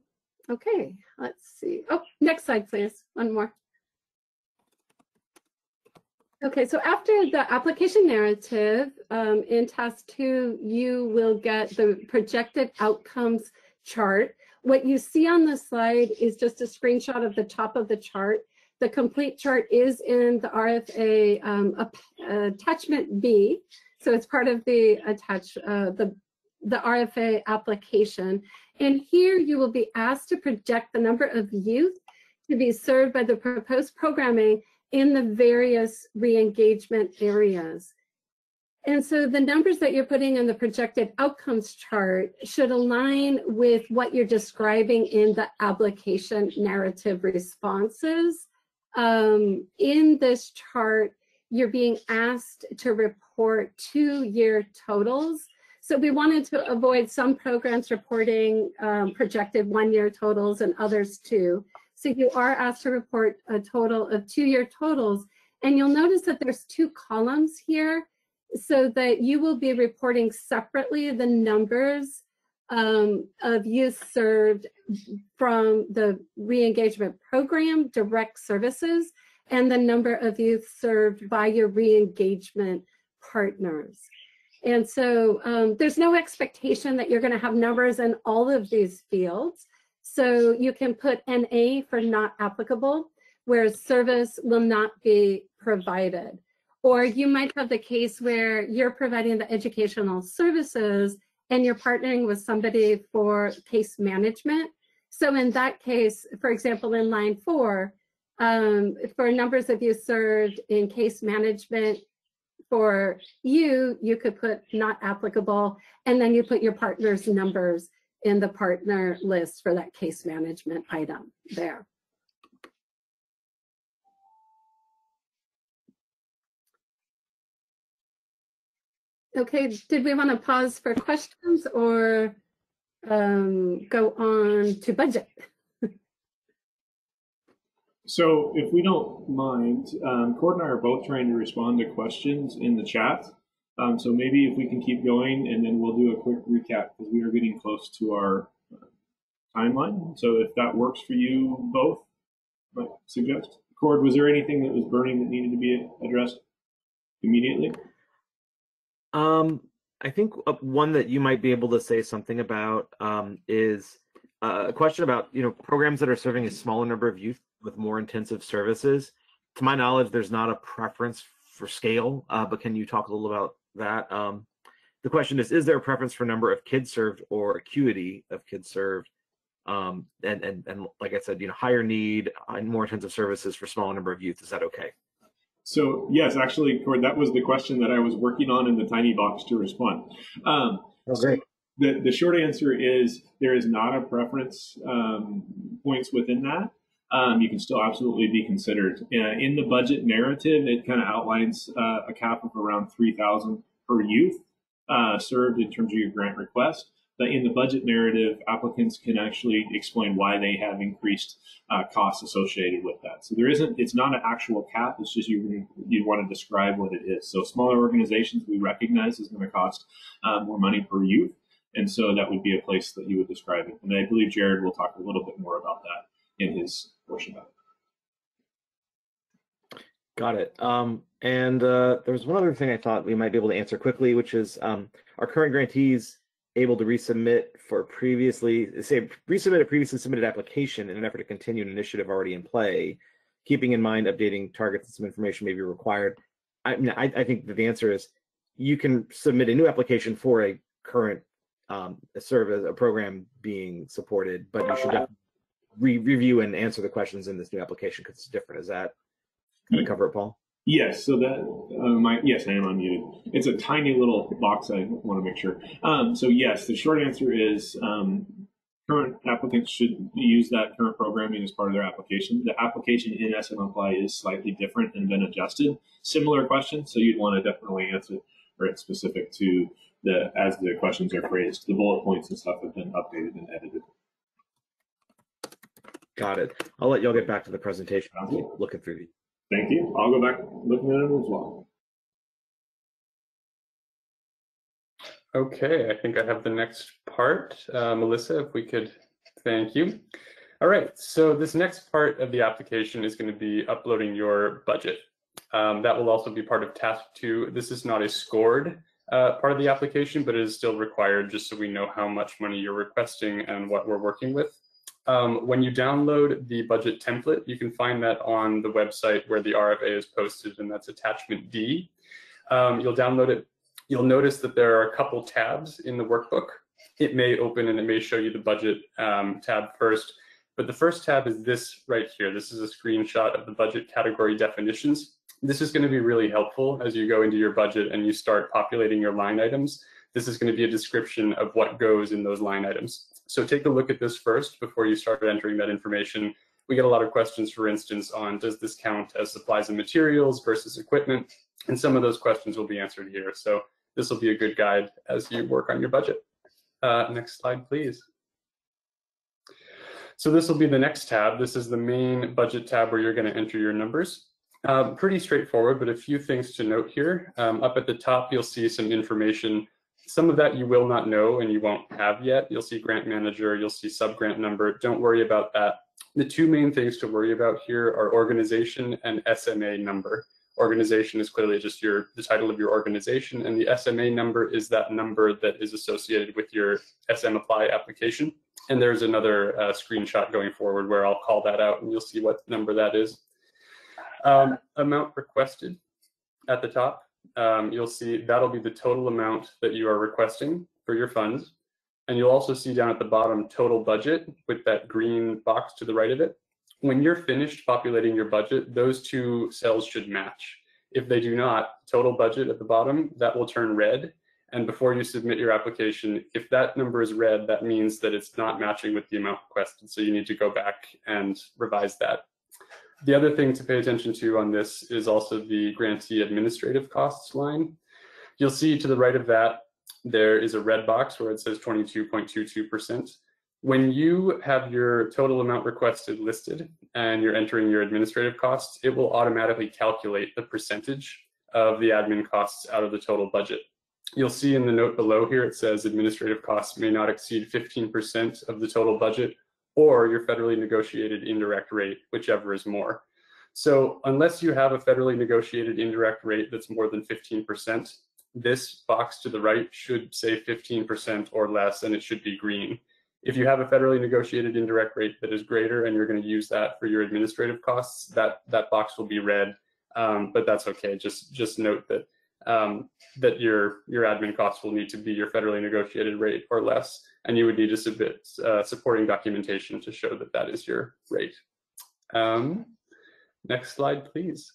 Okay, let's see. Oh, next slide, please. One more. Okay, so after the application narrative in task 2, you will get the projected outcomes chart. What you see on the slide is just a screenshot of the top of the chart. The complete chart is in the RFA attachment B, so it's part of the the RFA application. And here you will be asked to project the number of youth to be served by the proposed programming in the various re-engagement areas. And so the numbers that you're putting in the projected outcomes chart should align with what you're describing in the application narrative responses. In this chart, you're being asked to report 2-year totals. So we wanted to avoid some programs reporting projected 1-year totals and others 2. So you are asked to report a total of 2-year totals. And you'll notice that there's 2 columns here, so that you will be reporting separately the numbers of youth served from the re-engagement program, direct services, and the number of youth served by your re-engagement partners. And so there's no expectation that you're going to have numbers in all of these fields. So you can put NA for not applicable, where service will not be provided. Or you might have the case where you're providing the educational services and you're partnering with somebody for case management. So in that case, for example, in line 4, for numbers of you served in case management for you, you could put not applicable, and then you put your partner's numbers in the partner list for that case management item there. Okay, did we want to pause for questions or go on to budget? So if we don't mind, Cord and I are both trying to respond to questions in the chat. So maybe if we can keep going, and then we'll do a quick recap because we are getting close to our timeline. So if that works for you both, I might suggest. Cord, was there anything that was burning that needed to be addressed immediately? I think one that you might be able to say something about is a question about, you know, programs that are serving a smaller number of youth with more intensive services. To my knowledge, there's not a preference for scale, but can you talk a little about that? The question is there a preference for number of kids served or acuity of kids served? And like I said, you know, higher need and more intensive services for smaller number of youth. Is that okay? So yes, actually, Cord, that was the question that I was working on in the tiny box to respond. Okay. So the short answer is there is not a preference points within that. You can still absolutely be considered. In the budget narrative, it kind of outlines a cap of around $3,000 per youth served in terms of your grant request. But in the budget narrative, applicants can actually explain why they have increased costs associated with that. So there isn't, it's not an actual cap, it's just you want to describe what it is. So smaller organizations, we recognize, is going to cost more money per youth. And so that would be a place that you would describe it. And I believe Jared will talk a little bit more about that in his portion of it. Got it. And there's one other thing I thought we might be able to answer quickly, which is our current grantees able to resubmit for resubmit a previously submitted application in an effort to continue an initiative already in play, keeping in mind updating targets and some information may be required. I mean, I think that the answer is you can submit a new application for a current service, a program being supported, but you should definitely review and answer the questions in this new application because it's different. Is that going to cover it, Paul? Yes, so that, yes, I am unmuted. It's a tiny little box, I want to make sure. So yes, the short answer is current applicants should use that current programming as part of their application. The application in SurveyMonkey is slightly different and been adjusted. Similar questions, so you'd want to definitely answer it specific to the, as the questions are phrased. The bullet points and stuff have been updated and edited. Got it. I'll let y'all get back to the presentation. I'll keep looking through these. Thank you. I'll go back looking at it as well. Okay, I think I have the next part. Melissa, if we could, thank you. All right, so this next part of the application is going to be uploading your budget. That will also be part of task 2. This is not a scored part of the application, but it is still required just so we know how much money you're requesting and what we're working with. When you download the budget template, you can find that on the website where the RFA is posted, and that's attachment D. You'll download it. You'll notice that there are a couple tabs in the workbook. It may open and it may show you the budget tab first, but the first tab is this right here. This is a screenshot of the budget category definitions. This is going to be really helpful as you go into your budget and you start populating your line items. This is going to be a description of what goes in those line items. So take a look at this first before you start entering that information. We get a lot of questions, for instance, on does this count as supplies and materials versus equipment? And some of those questions will be answered here. So this will be a good guide as you work on your budget. Next slide, please. So this will be the next tab. This is the main budget tab where you're going to enter your numbers. Pretty straightforward, but a few things to note here. Up at the top, you'll see some information. Some of that you will not know and you won't have yet. You'll see grant manager, you'll see sub-grant number. Don't worry about that. The two main things to worry about here are organization and SMA number. Organization is clearly just the title of your organization, and the SMA number is that number that is associated with your SM Apply application. And there's another screenshot going forward where I'll call that out and you'll see what number that is. Amount requested at the top, you'll see that'll be the total amount that you are requesting for your funds. And you'll also see down at the bottom total budget with that green box to the right of it. When you're finished populating your budget, those two cells should match. If they do not, total budget at the bottom, that will turn red. And before you submit your application, if that number is red, that means that it's not matching with the amount requested. So you need to go back and revise that. The other thing to pay attention to on this is also the grantee administrative costs line. You'll see to the right of that, there is a red box where it says 22.22%. When you have your total amount requested listed and you're entering your administrative costs, it will automatically calculate the percentage of the admin costs out of the total budget. You'll see in the note below here, it says administrative costs may not exceed 15% of the total budget or your federally negotiated indirect rate, whichever is more. So unless you have a federally negotiated indirect rate that's more than 15%, this box to the right should say 15% or less, and it should be green. If you have a federally negotiated indirect rate that is greater and you're going to use that for your administrative costs, that box will be red, but that's okay. Just note that that your admin costs will need to be your federally negotiated rate or less, and you would need to submit supporting documentation to show that that is your rate. Next slide, please.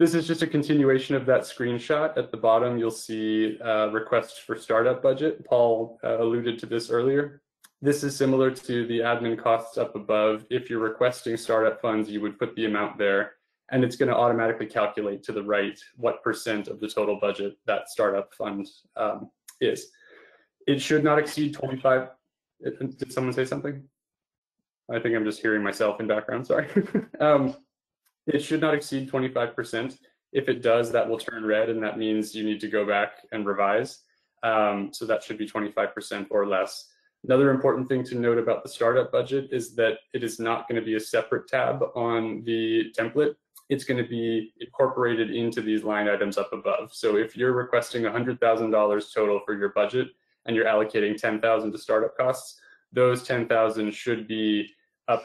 This is just a continuation of that screenshot. At the bottom, you'll see requests for startup budget. Paul alluded to this earlier. This is similar to the admin costs up above. If you're requesting startup funds, you would put the amount there, and it's going to automatically calculate to the right what % of the total budget that startup fund is. It should not exceed 25. Did someone say something? I think I'm just hearing myself in background, sorry. It should not exceed 25%. If it does, that will turn red, and that means you need to go back and revise. So that should be 25% or less. Another important thing to note about the startup budget is that it is not going to be a separate tab on the template. It's going to be incorporated into these line items up above. So if you're requesting $100,000 total for your budget and you're allocating $10,000 to startup costs, those $10,000 should be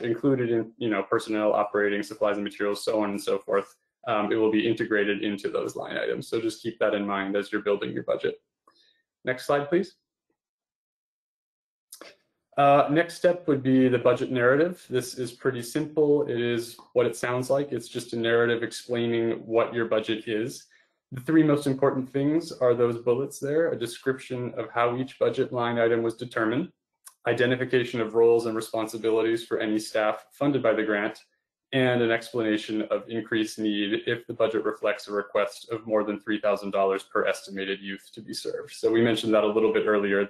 included in, personnel, operating, supplies and materials, so on and so forth. It will be integrated into those line items. So just keep that in mind as you're building your budget. Next slide, please. Next step would be the budget narrative. This is pretty simple. It is what it sounds like. It's just a narrative explaining what your budget is. The three most important things are those bullets there, a description of how each budget line item was determined, identification of roles and responsibilities for any staff funded by the grant, and an explanation of increased need if the budget reflects a request of more than $3,000 per estimated youth to be served. So we mentioned that a little bit earlier,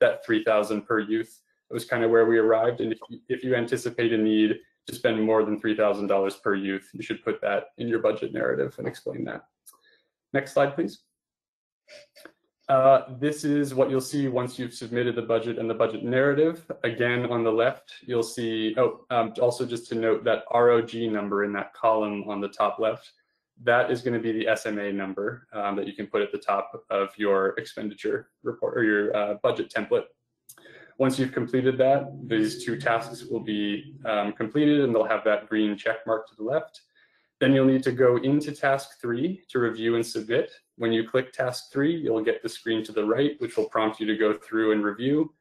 that $3,000 per youth was kind of where we arrived. And if you anticipate a need to spend more than $3,000 per youth, you should put that in your budget narrative and explain that. Next slide, please. This is what you'll see once you've submitted the budget and the budget narrative. Again, on the left, you'll see, also just to note that ROG number in that column on the top left, that is going to be the SMA number that you can put at the top of your expenditure report or your budget template. Once you've completed that, these two tasks will be completed and they'll have that green check mark to the left. Then you'll need to go into task 3 to review and submit. When you click task 3, you'll get the screen to the right, which will prompt you to go through and review,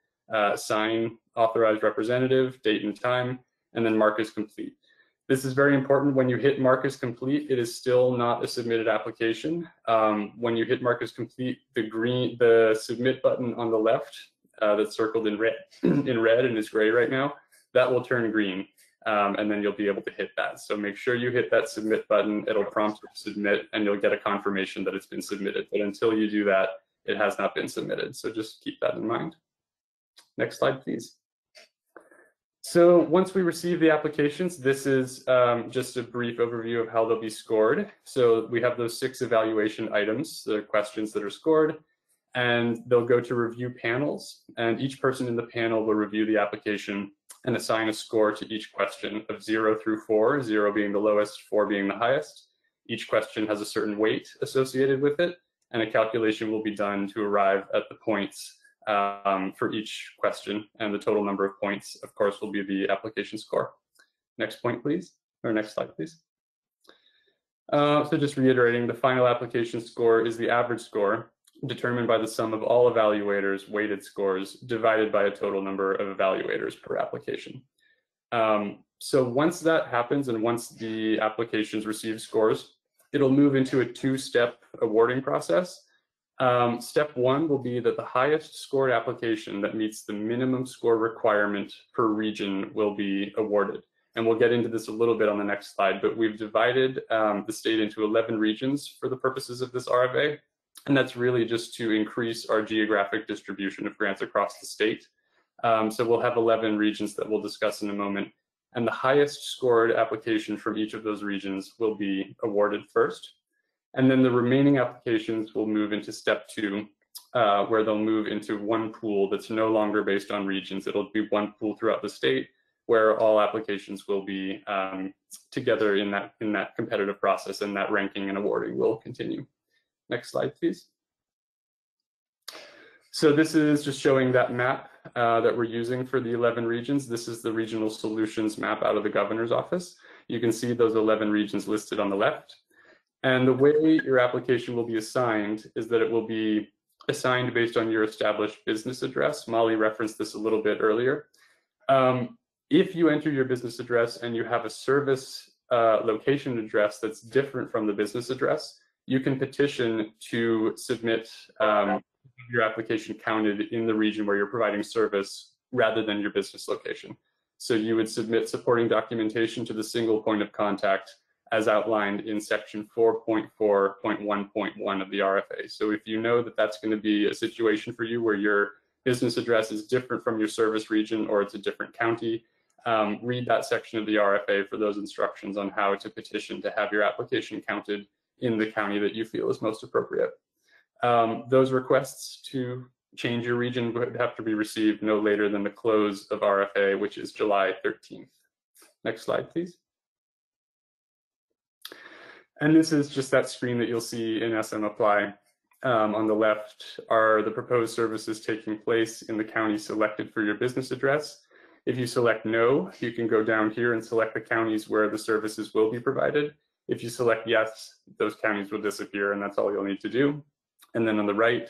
sign authorized representative, date and time, and then mark as complete. This is very important. When you hit mark as complete, it is still not a submitted application. When you hit mark as complete, the submit button on the left that's circled in red, and is gray right now, that will turn green. And then you'll be able to hit that. So make sure you hit that submit button. It'll prompt you to submit and you'll get a confirmation that it's been submitted. But until you do that, it has not been submitted. So just keep that in mind. Next slide, please. So once we receive the applications, this is just a brief overview of how they'll be scored. So we have those 6 evaluation items, the questions that are scored, and they'll go to review panels. And each person in the panel will review the application and assign a score to each question of 0 through 4, 0 being the lowest, 4 being the highest. Each question has a certain weight associated with it, and a calculation will be done to arrive at the points for each question, and the total number of points, of course, will be the application score. Next point, please, or next slide, please. So just reiterating, the final application score is the average score, determined by the sum of all evaluators' weighted scores divided by a total number of evaluators per application. So once that happens and once the applications receive scores, it'll move into a 2-step awarding process. Step 1 will be that the highest scored application that meets the minimum score requirement per region will be awarded. And we'll get into this a little bit on the next slide, but we've divided the state into 11 regions for the purposes of this RFA. And that's really just to increase our geographic distribution of grants across the state. So we'll have 11 regions that we'll discuss in a moment. And the highest scored application from each of those regions will be awarded first. And then the remaining applications will move into step 2, where they'll move into one pool that's no longer based on regions. It'll be one pool throughout the state where all applications will be together in that competitive process, and that ranking and awarding will continue. Next slide, please. So this is just showing that map that we're using for the 11 regions. This is the regional solutions map out of the governor's office. You can see those 11 regions listed on the left. And the way your application will be assigned is that it will be assigned based on your established business address. Molly referenced this a little bit earlier. If you enter your business address and you have a service location address that's different from the business address, you can petition to submit your application counted in the region where you're providing service rather than your business location. So you would submit supporting documentation to the single point of contact as outlined in section 4.4.1.1 of the RFA. So if you know that that's going to be a situation for you where your business address is different from your service region or it's a different county, read that section of the RFA for those instructions on how to petition to have your application counted in the county that you feel is most appropriate. Those requests to change your region would have to be received no later than the close of RFA, which is July 13th. Next slide, please. And this is just that screen that you'll see in SM Apply. On the left are the proposed services taking place in the county selected for your business address. If you select no, you can go down here and select the counties where the services will be provided. If you select yes, those counties will disappear, and that's all you'll need to do. And then on the right,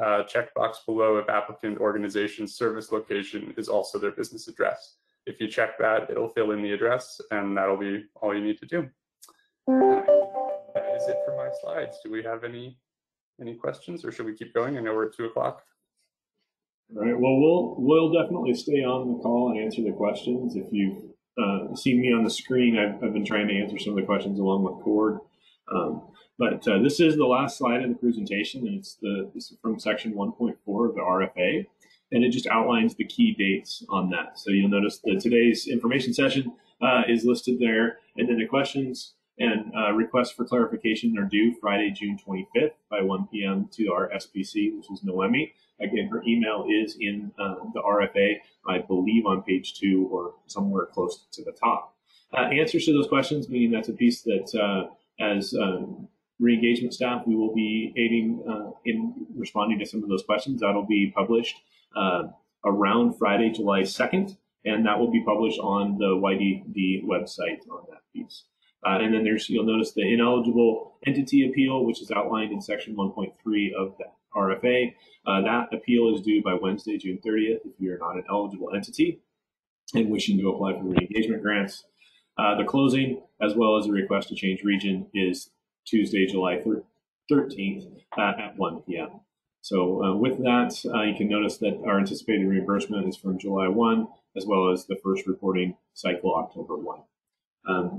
checkbox below if applicant organization's service location is also their business address. If you check that, it'll fill in the address, and that'll be all you need to do. That is it for my slides. Do we have any questions, or should we keep going? I know we're at 2 o'clock. All right. Well, we'll definitely stay on the call and answer the questions. If you see me on the screen, I've been trying to answer some of the questions along with Cord. But this is the last slide of the presentation, and it's this is from section 1.4 of the RFA. and it just outlines the key dates on that. So you'll notice that today's information session is listed there, and then the questions and requests for clarification are due Friday, June 25th by 1 p.m. to our SPC, which is Noemi. Again, her email is in the RFA, I believe on page 2 or somewhere close to the top. Answers to those questions, meaning that's a piece that as re-engagement staff, we will be aiding in responding to some of those questions. That'll be published around Friday, July 2nd, and that will be published on the YDD website on that piece. And then there's, you'll notice the ineligible entity appeal, which is outlined in section 1.3 of the RFA. That appeal is due by Wednesday, June 30th, if you're not an eligible entity and wishing to apply for re-engagement grants. The closing, as well as a request to change region, is Tuesday, July 13th at 1 p.m. So with that, you can notice that our anticipated reimbursement is from July 1, as well as the first reporting cycle, October 1.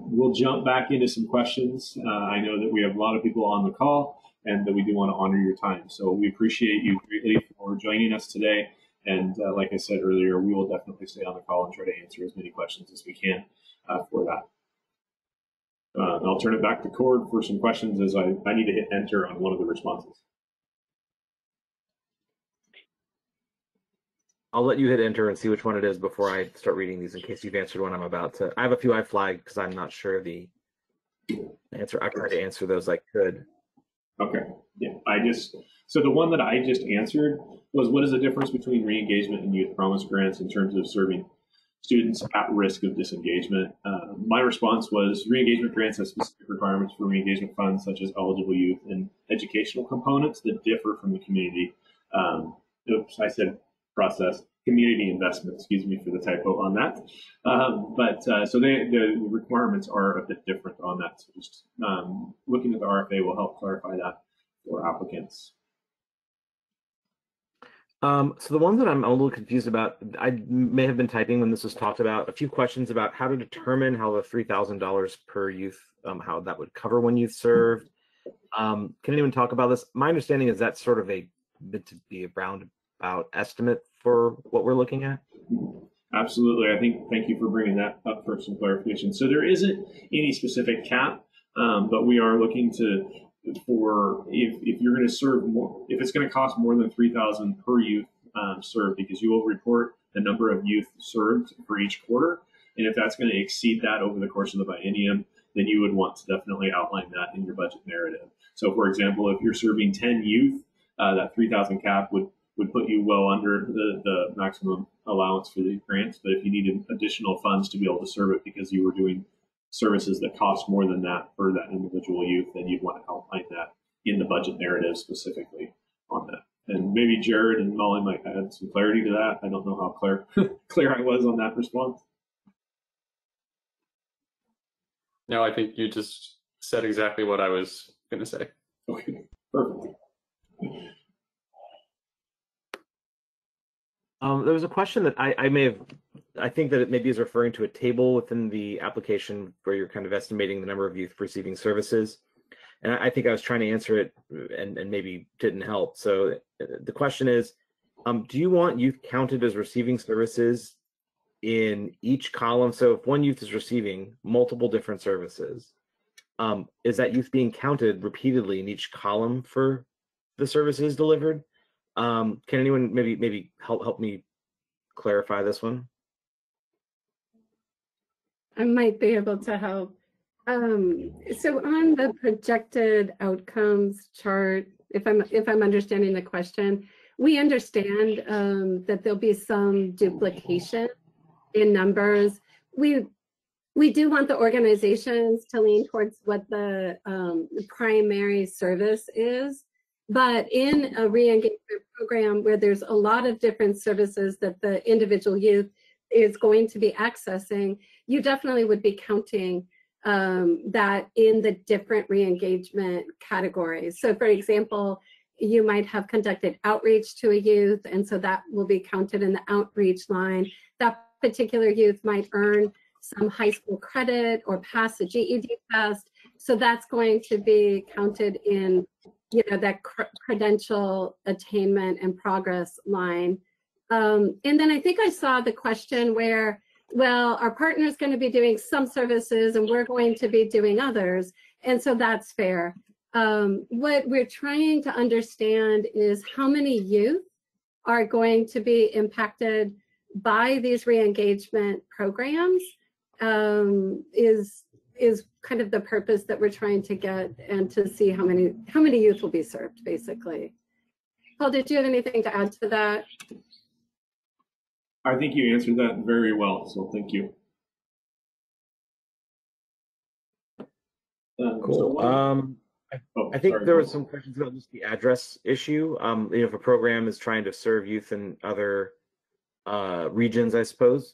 We'll jump back into some questions. I know that we have a lot of people on the call and that we do want to honor your time. So we appreciate you greatly for joining us today. And like I said earlier, we will definitely stay on the call and try to answer as many questions as we can for that. I'll turn it back to Cord for some questions as I need to hit enter on one of the responses. I'll let you hit enter and see which one it is before I start reading these in case you've answered one I'm about to. I have a few I flagged because I'm not sure the answer. I tried to answer those I could. Okay. Yeah. So the one that I just answered was, what is the difference between re-engagement and youth promise grants in terms of serving students at risk of disengagement? My response was, re-engagement grants have specific requirements for re-engagement funds, such as eligible youth and educational components that differ from the community. Oops, I said community investment, excuse me for the typo on that. So the requirements are a bit different on that. So just looking at the RFA will help clarify that for applicants. So the ones that I'm a little confused about, I may have been typing when this was talked about, a few questions about how to determine how the $3,000 per youth, how that would cover when youth served. Can anyone talk about this? My understanding is that's sort of meant to be a roundabout estimate for what we're looking at. Absolutely. I think, thank you for bringing that up for some clarification. So there isn't any specific cap, but we are looking to, if you're going to serve more, if it's going to cost more than $3,000 per youth served, because you will report the number of youth served for each quarter, and if that's going to exceed that over the course of the biennium, then you would want to definitely outline that in your budget narrative. So, for example, if you're serving 10 youth, that $3,000 cap would put you well under the maximum allowance for the grants. But if you needed additional funds to be able to serve it because you were doing services that cost more than that for that individual youth, then you'd want to outline that in the budget narrative specifically on that. And maybe Jared and Molly might add some clarity to that. I don't know how clear I was on that response. No, I think you just said exactly what I was going to say. Okay, perfect. There was a question that I think that it maybe is referring to a table within the application where you're kind of estimating the number of youth receiving services. And I think I was trying to answer it and maybe didn't help. So the question is, do you want youth counted as receiving services in each column? So if one youth is receiving multiple different services, is that youth being counted repeatedly in each column for the services delivered? Can anyone maybe help me clarify this one? I might be able to help. So on the projected outcomes chart, if I'm understanding the question, we understand that there'll be some duplication in numbers. We do want the organizations to lean towards what the primary service is. But in a re-engagement program where there's a lot of different services that the individual youth is going to be accessing, you definitely would be counting that in the different re-engagement categories. So for example, you might have conducted outreach to a youth, and so that will be counted in the outreach line. That particular youth might earn some high school credit or pass a GED test, so that's going to be counted in that credential attainment and progress line. And then I think I saw the question where, well, our partner is going to be doing some services and we're going to be doing others. And so that's fair. What we're trying to understand is how many youth are going to be impacted by these re-engagement programs is kind of the purpose that we're trying to get, and to see how many youth will be served, basically. Paul, did you have anything to add to that? I think you answered that very well, so thank you. Cool. I think there was some questions about just the address issue. You know, if a program is trying to serve youth in other regions, I suppose.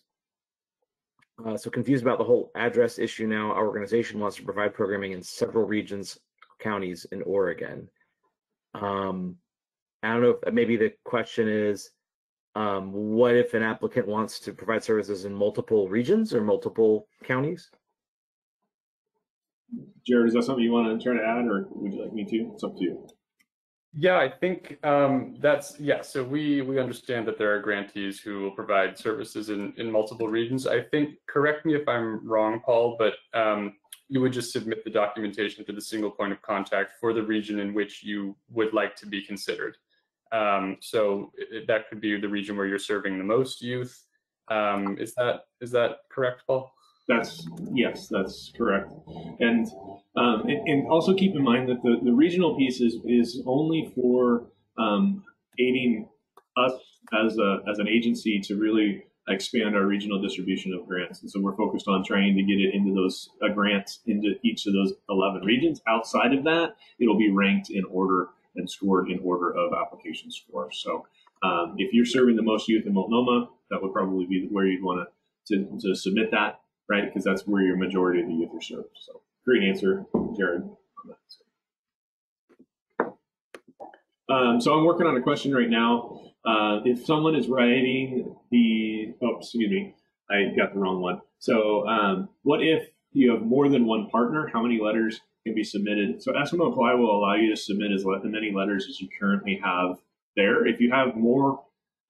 So confused about the whole address issue now. Our organization wants to provide programming in several regions, counties in Oregon. I don't know if maybe the question is, what if an applicant wants to provide services in multiple regions or multiple counties? Jared, is that something you want to try to add, or would you like me to? It's up to you. Yeah, I think that's, yeah, so we understand that there are grantees who will provide services in multiple regions. I think, correct me if I'm wrong, Paul, but you would just submit the documentation to the single point of contact for the region in which you would like to be considered. So that could be the region where you're serving the most youth. Is that correct, Paul? Yes, that's correct. And also keep in mind that the regional piece is only for aiding us as an agency to really expand our regional distribution of grants. And so we're focused on trying to get it into those grants into each of those 11 regions. Outside of that, it'll be ranked in order and scored in order of application score. So if you're serving the most youth in Multnomah, that would probably be where you'd want to submit that, right? Because that's where your majority of the youth are served. So great answer, Jared, on that. So I'm working on a question right now. If someone is writing the, oh, excuse me, I got the wrong one. So what if you have more than one partner? How many letters can be submitted? So SurveyMonkey Apply will allow you to submit as many letters as you currently have there. If you have more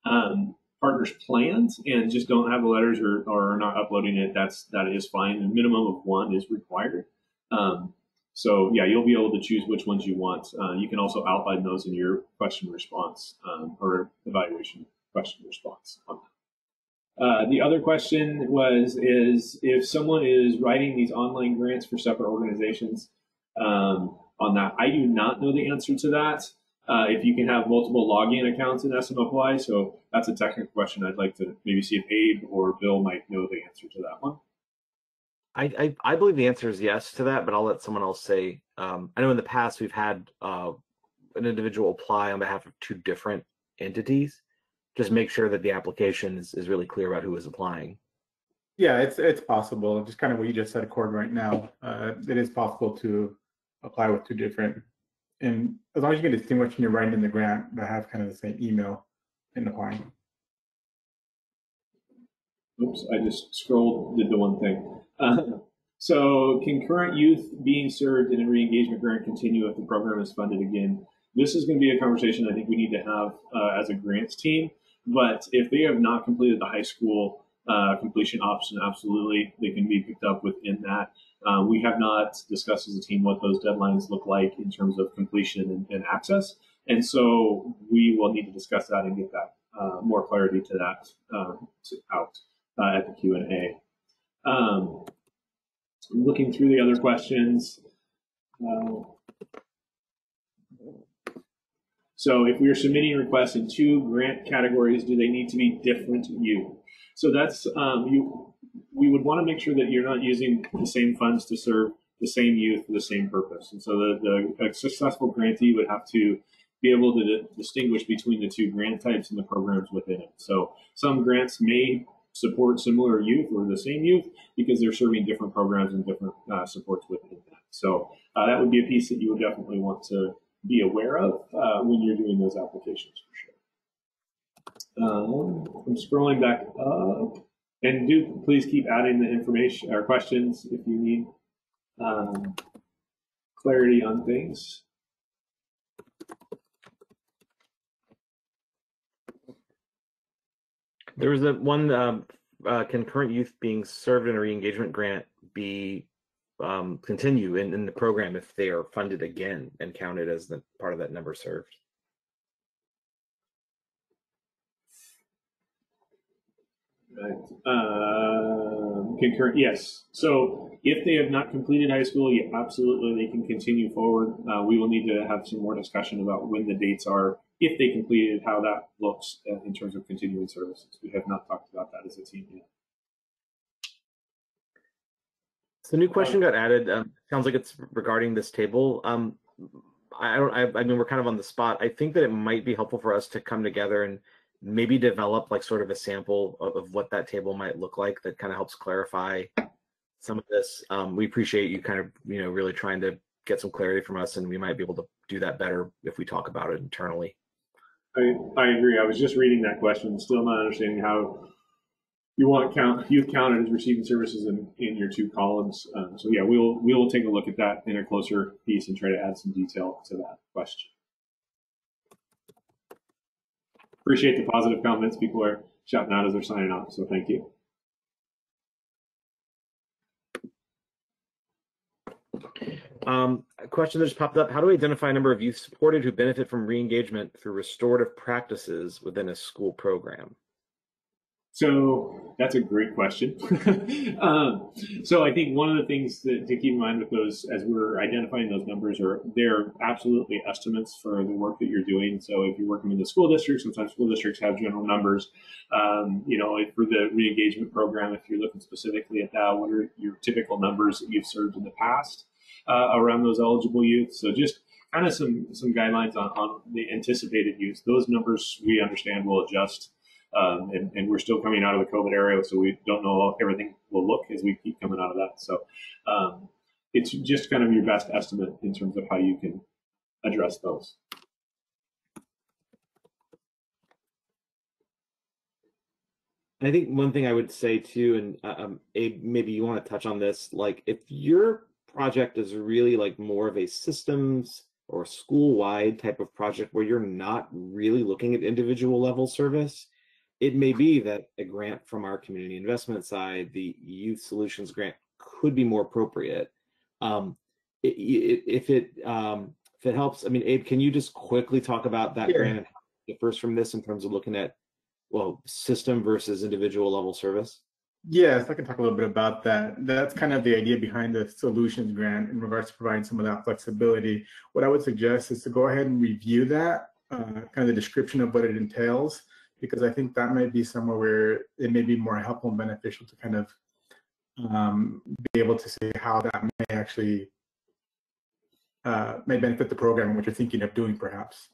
partners plans and just don't have the letters or are not uploading it, that is fine. A minimum of one is required. So yeah, you'll be able to choose which ones you want. You can also outline those in your question response or evaluation question response. The other question was, is if someone is writing these online grants for separate organizations on that, I do not know the answer to that. If you can have multiple login accounts in SurveyMonkey Apply, so that's a technical question. I'd like to maybe see if Abe or Bill might know the answer to that one. I believe the answer is yes to that, but I'll let someone else say. I know in the past we've had an individual apply on behalf of two different entities. Just make sure that the application is really clear about who is applying. Yeah, it's possible. Just kind of what you just said, Cord, right now. It is possible to apply with two different. And as long as you can distinguish when you're writing in the grant, but have kind of the same email in applying. Oops, I just scrolled, did the one thing. So can current youth being served in a re-engagement grant continue if the program is funded again? This is going to be a conversation I think we need to have as a grants team, but if they have not completed the high school completion option, absolutely, they can be picked up within that. We have not discussed as a team what those deadlines look like in terms of completion and access, and so we will need to discuss that and get that more clarity to that out at the Q&A. Looking through the other questions, so if we are submitting requests in two grant categories, do they need to be different youth? So that's we would want to make sure that you're not using the same funds to serve the same youth for the same purpose. And so the successful grantee would have to be able to distinguish between the two grant types and the programs within it. So some grants may support similar youth or the same youth because they're serving different programs and different supports within that. So that would be a piece that you would definitely want to be aware of when you're doing those applications, for sure. I'm scrolling back up. And do please keep adding the information or questions if you need clarity on things. There was a one, can current youth being served in a re-engagement grant be continue in the program if they are funded again and counted as the part of that number served? Right. Concurrent, yes. So if they have not completed high school, yeah, absolutely, they can continue forward. We will need to have some more discussion about when the dates are, if they completed, how that looks in terms of continuing services. We have not talked about that as a team yet. So new question got added. Sounds like it's regarding this table. I mean, we're kind of on the spot. I think that it might be helpful for us to come together and maybe develop like sort of a sample of what that table might look like that kind of helps clarify some of this. We appreciate you kind of, you know, really trying to get some clarity from us, and we might be able to do that better if we talk about it internally. I agree. I was just reading that question, still not understanding how you want youth counted as receiving services in your two columns. So yeah, we will take a look at that in a closer piece and try to add some detail to that question. Appreciate the positive comments. People are shouting out as they're signing off, so thank you. A question that just popped up: how do we identify a number of youth supported who benefit from re-engagement through restorative practices within a school program? So that's a great question. So I think one of the things that to keep in mind with those, as we're identifying those numbers, are they're absolutely estimates for the work that you're doing. So if you're working with the school district, sometimes school districts have general numbers. You know, for the re-engagement program, if you're looking specifically at that, what are your typical numbers that you've served in the past around those eligible youth? So just kind of some guidelines on the anticipated use. Those numbers we understand will adjust. And we're still coming out of the COVID era, so we don't know how everything will look as we keep coming out of that. So it's just kind of your best estimate in terms of how you can address those. I think one thing I would say too, and Abe, maybe you want to touch on this, like if your project is really like more of a systems or school-wide type of project where you're not really looking at individual level service, it may be that a grant from our community investment side, the Youth Solutions Grant, could be more appropriate. If it helps, I mean, Abe, can you just quickly talk about that grant and how it differs from this in terms of looking at, well, system versus individual level service? Yes, I can talk a little bit about that. That's kind of the idea behind the Solutions Grant in regards to providing some of that flexibility. What I would suggest is to go ahead and review that, kind of the description of what it entails, because I think that might be somewhere where it may be more helpful and beneficial to kind of be able to see how that may actually may benefit the program and what you're thinking of doing, perhaps.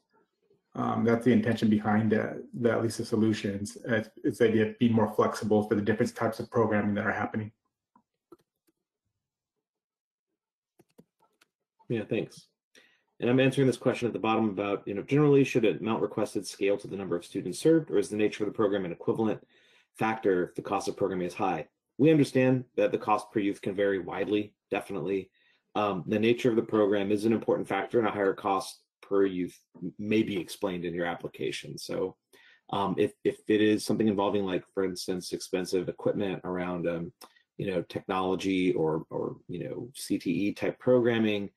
That's the intention behind the at least the solutions. It's the idea of being more flexible for the different types of programming that are happening. Yeah, thanks. And I'm answering this question at the bottom about, you know, generally should an amount requested scale to the number of students served, or is the nature of the program an equivalent factor if the cost of programming is high? We understand that the cost per youth can vary widely, definitely. The nature of the program is an important factor, and a higher cost per youth may be explained in your application. So if it is something involving, like, for instance, expensive equipment around, you know, technology or, you know, CTE type programming,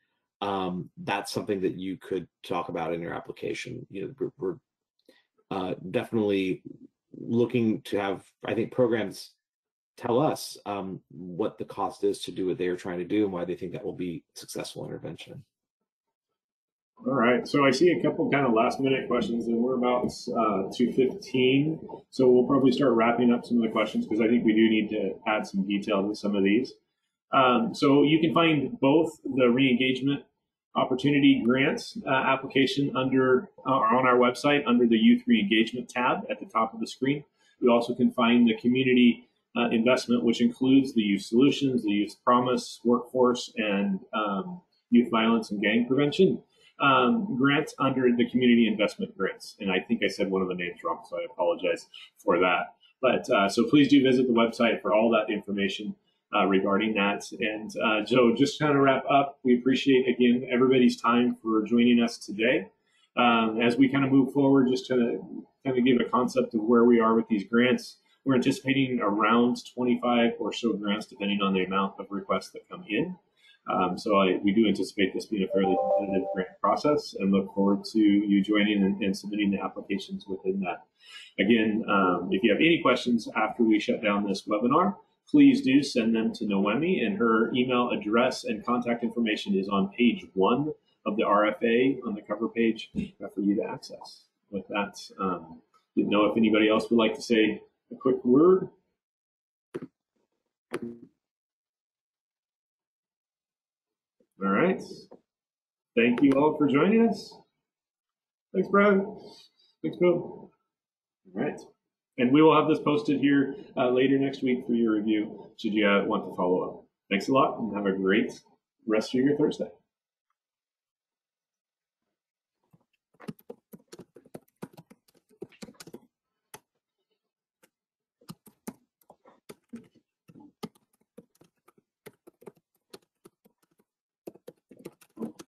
that's something that you could talk about in your application. You know, we're definitely looking to have, I think, programs tell us what the cost is to do what they are trying to do and why they think that will be successful intervention. All right, so I see a couple kind of last minute questions, and we're about 2:15, so we'll probably start wrapping up some of the questions because I think we do need to add some detail to some of these. So you can find both the re-engagement opportunity grants application under on our website under the Youth Re-Engagement tab at the top of the screen. You also can find the community investment, which includes the Youth Solutions, the Youth Promise, Workforce, and Youth Violence and Gang Prevention grants under the Community Investment Grants. And I think I said one of the names wrong, so I apologize for that. But so please do visit the website for all that information regarding that. And Joe, just to kind of wrap up, we appreciate again everybody's time for joining us today. As we kind of move forward, just to kind of give a concept of where we are with these grants, we're anticipating around 25 or so grants, depending on the amount of requests that come in. So we do anticipate this being a fairly competitive grant process, and look forward to you joining and submitting the applications within that. Again, if you have any questions after we shut down this webinar, please do send them to Noemi, and her email address and contact information is on page 1 of the RFA on the cover page for you to access. With that, didn't know if anybody else would like to say a quick word. All right. Thank you all for joining us. Thanks, Brian. Thanks, Bill. All right. And we will have this posted here later next week for your review, should you want to follow up. Thanks a lot, and have a great rest of your Thursday.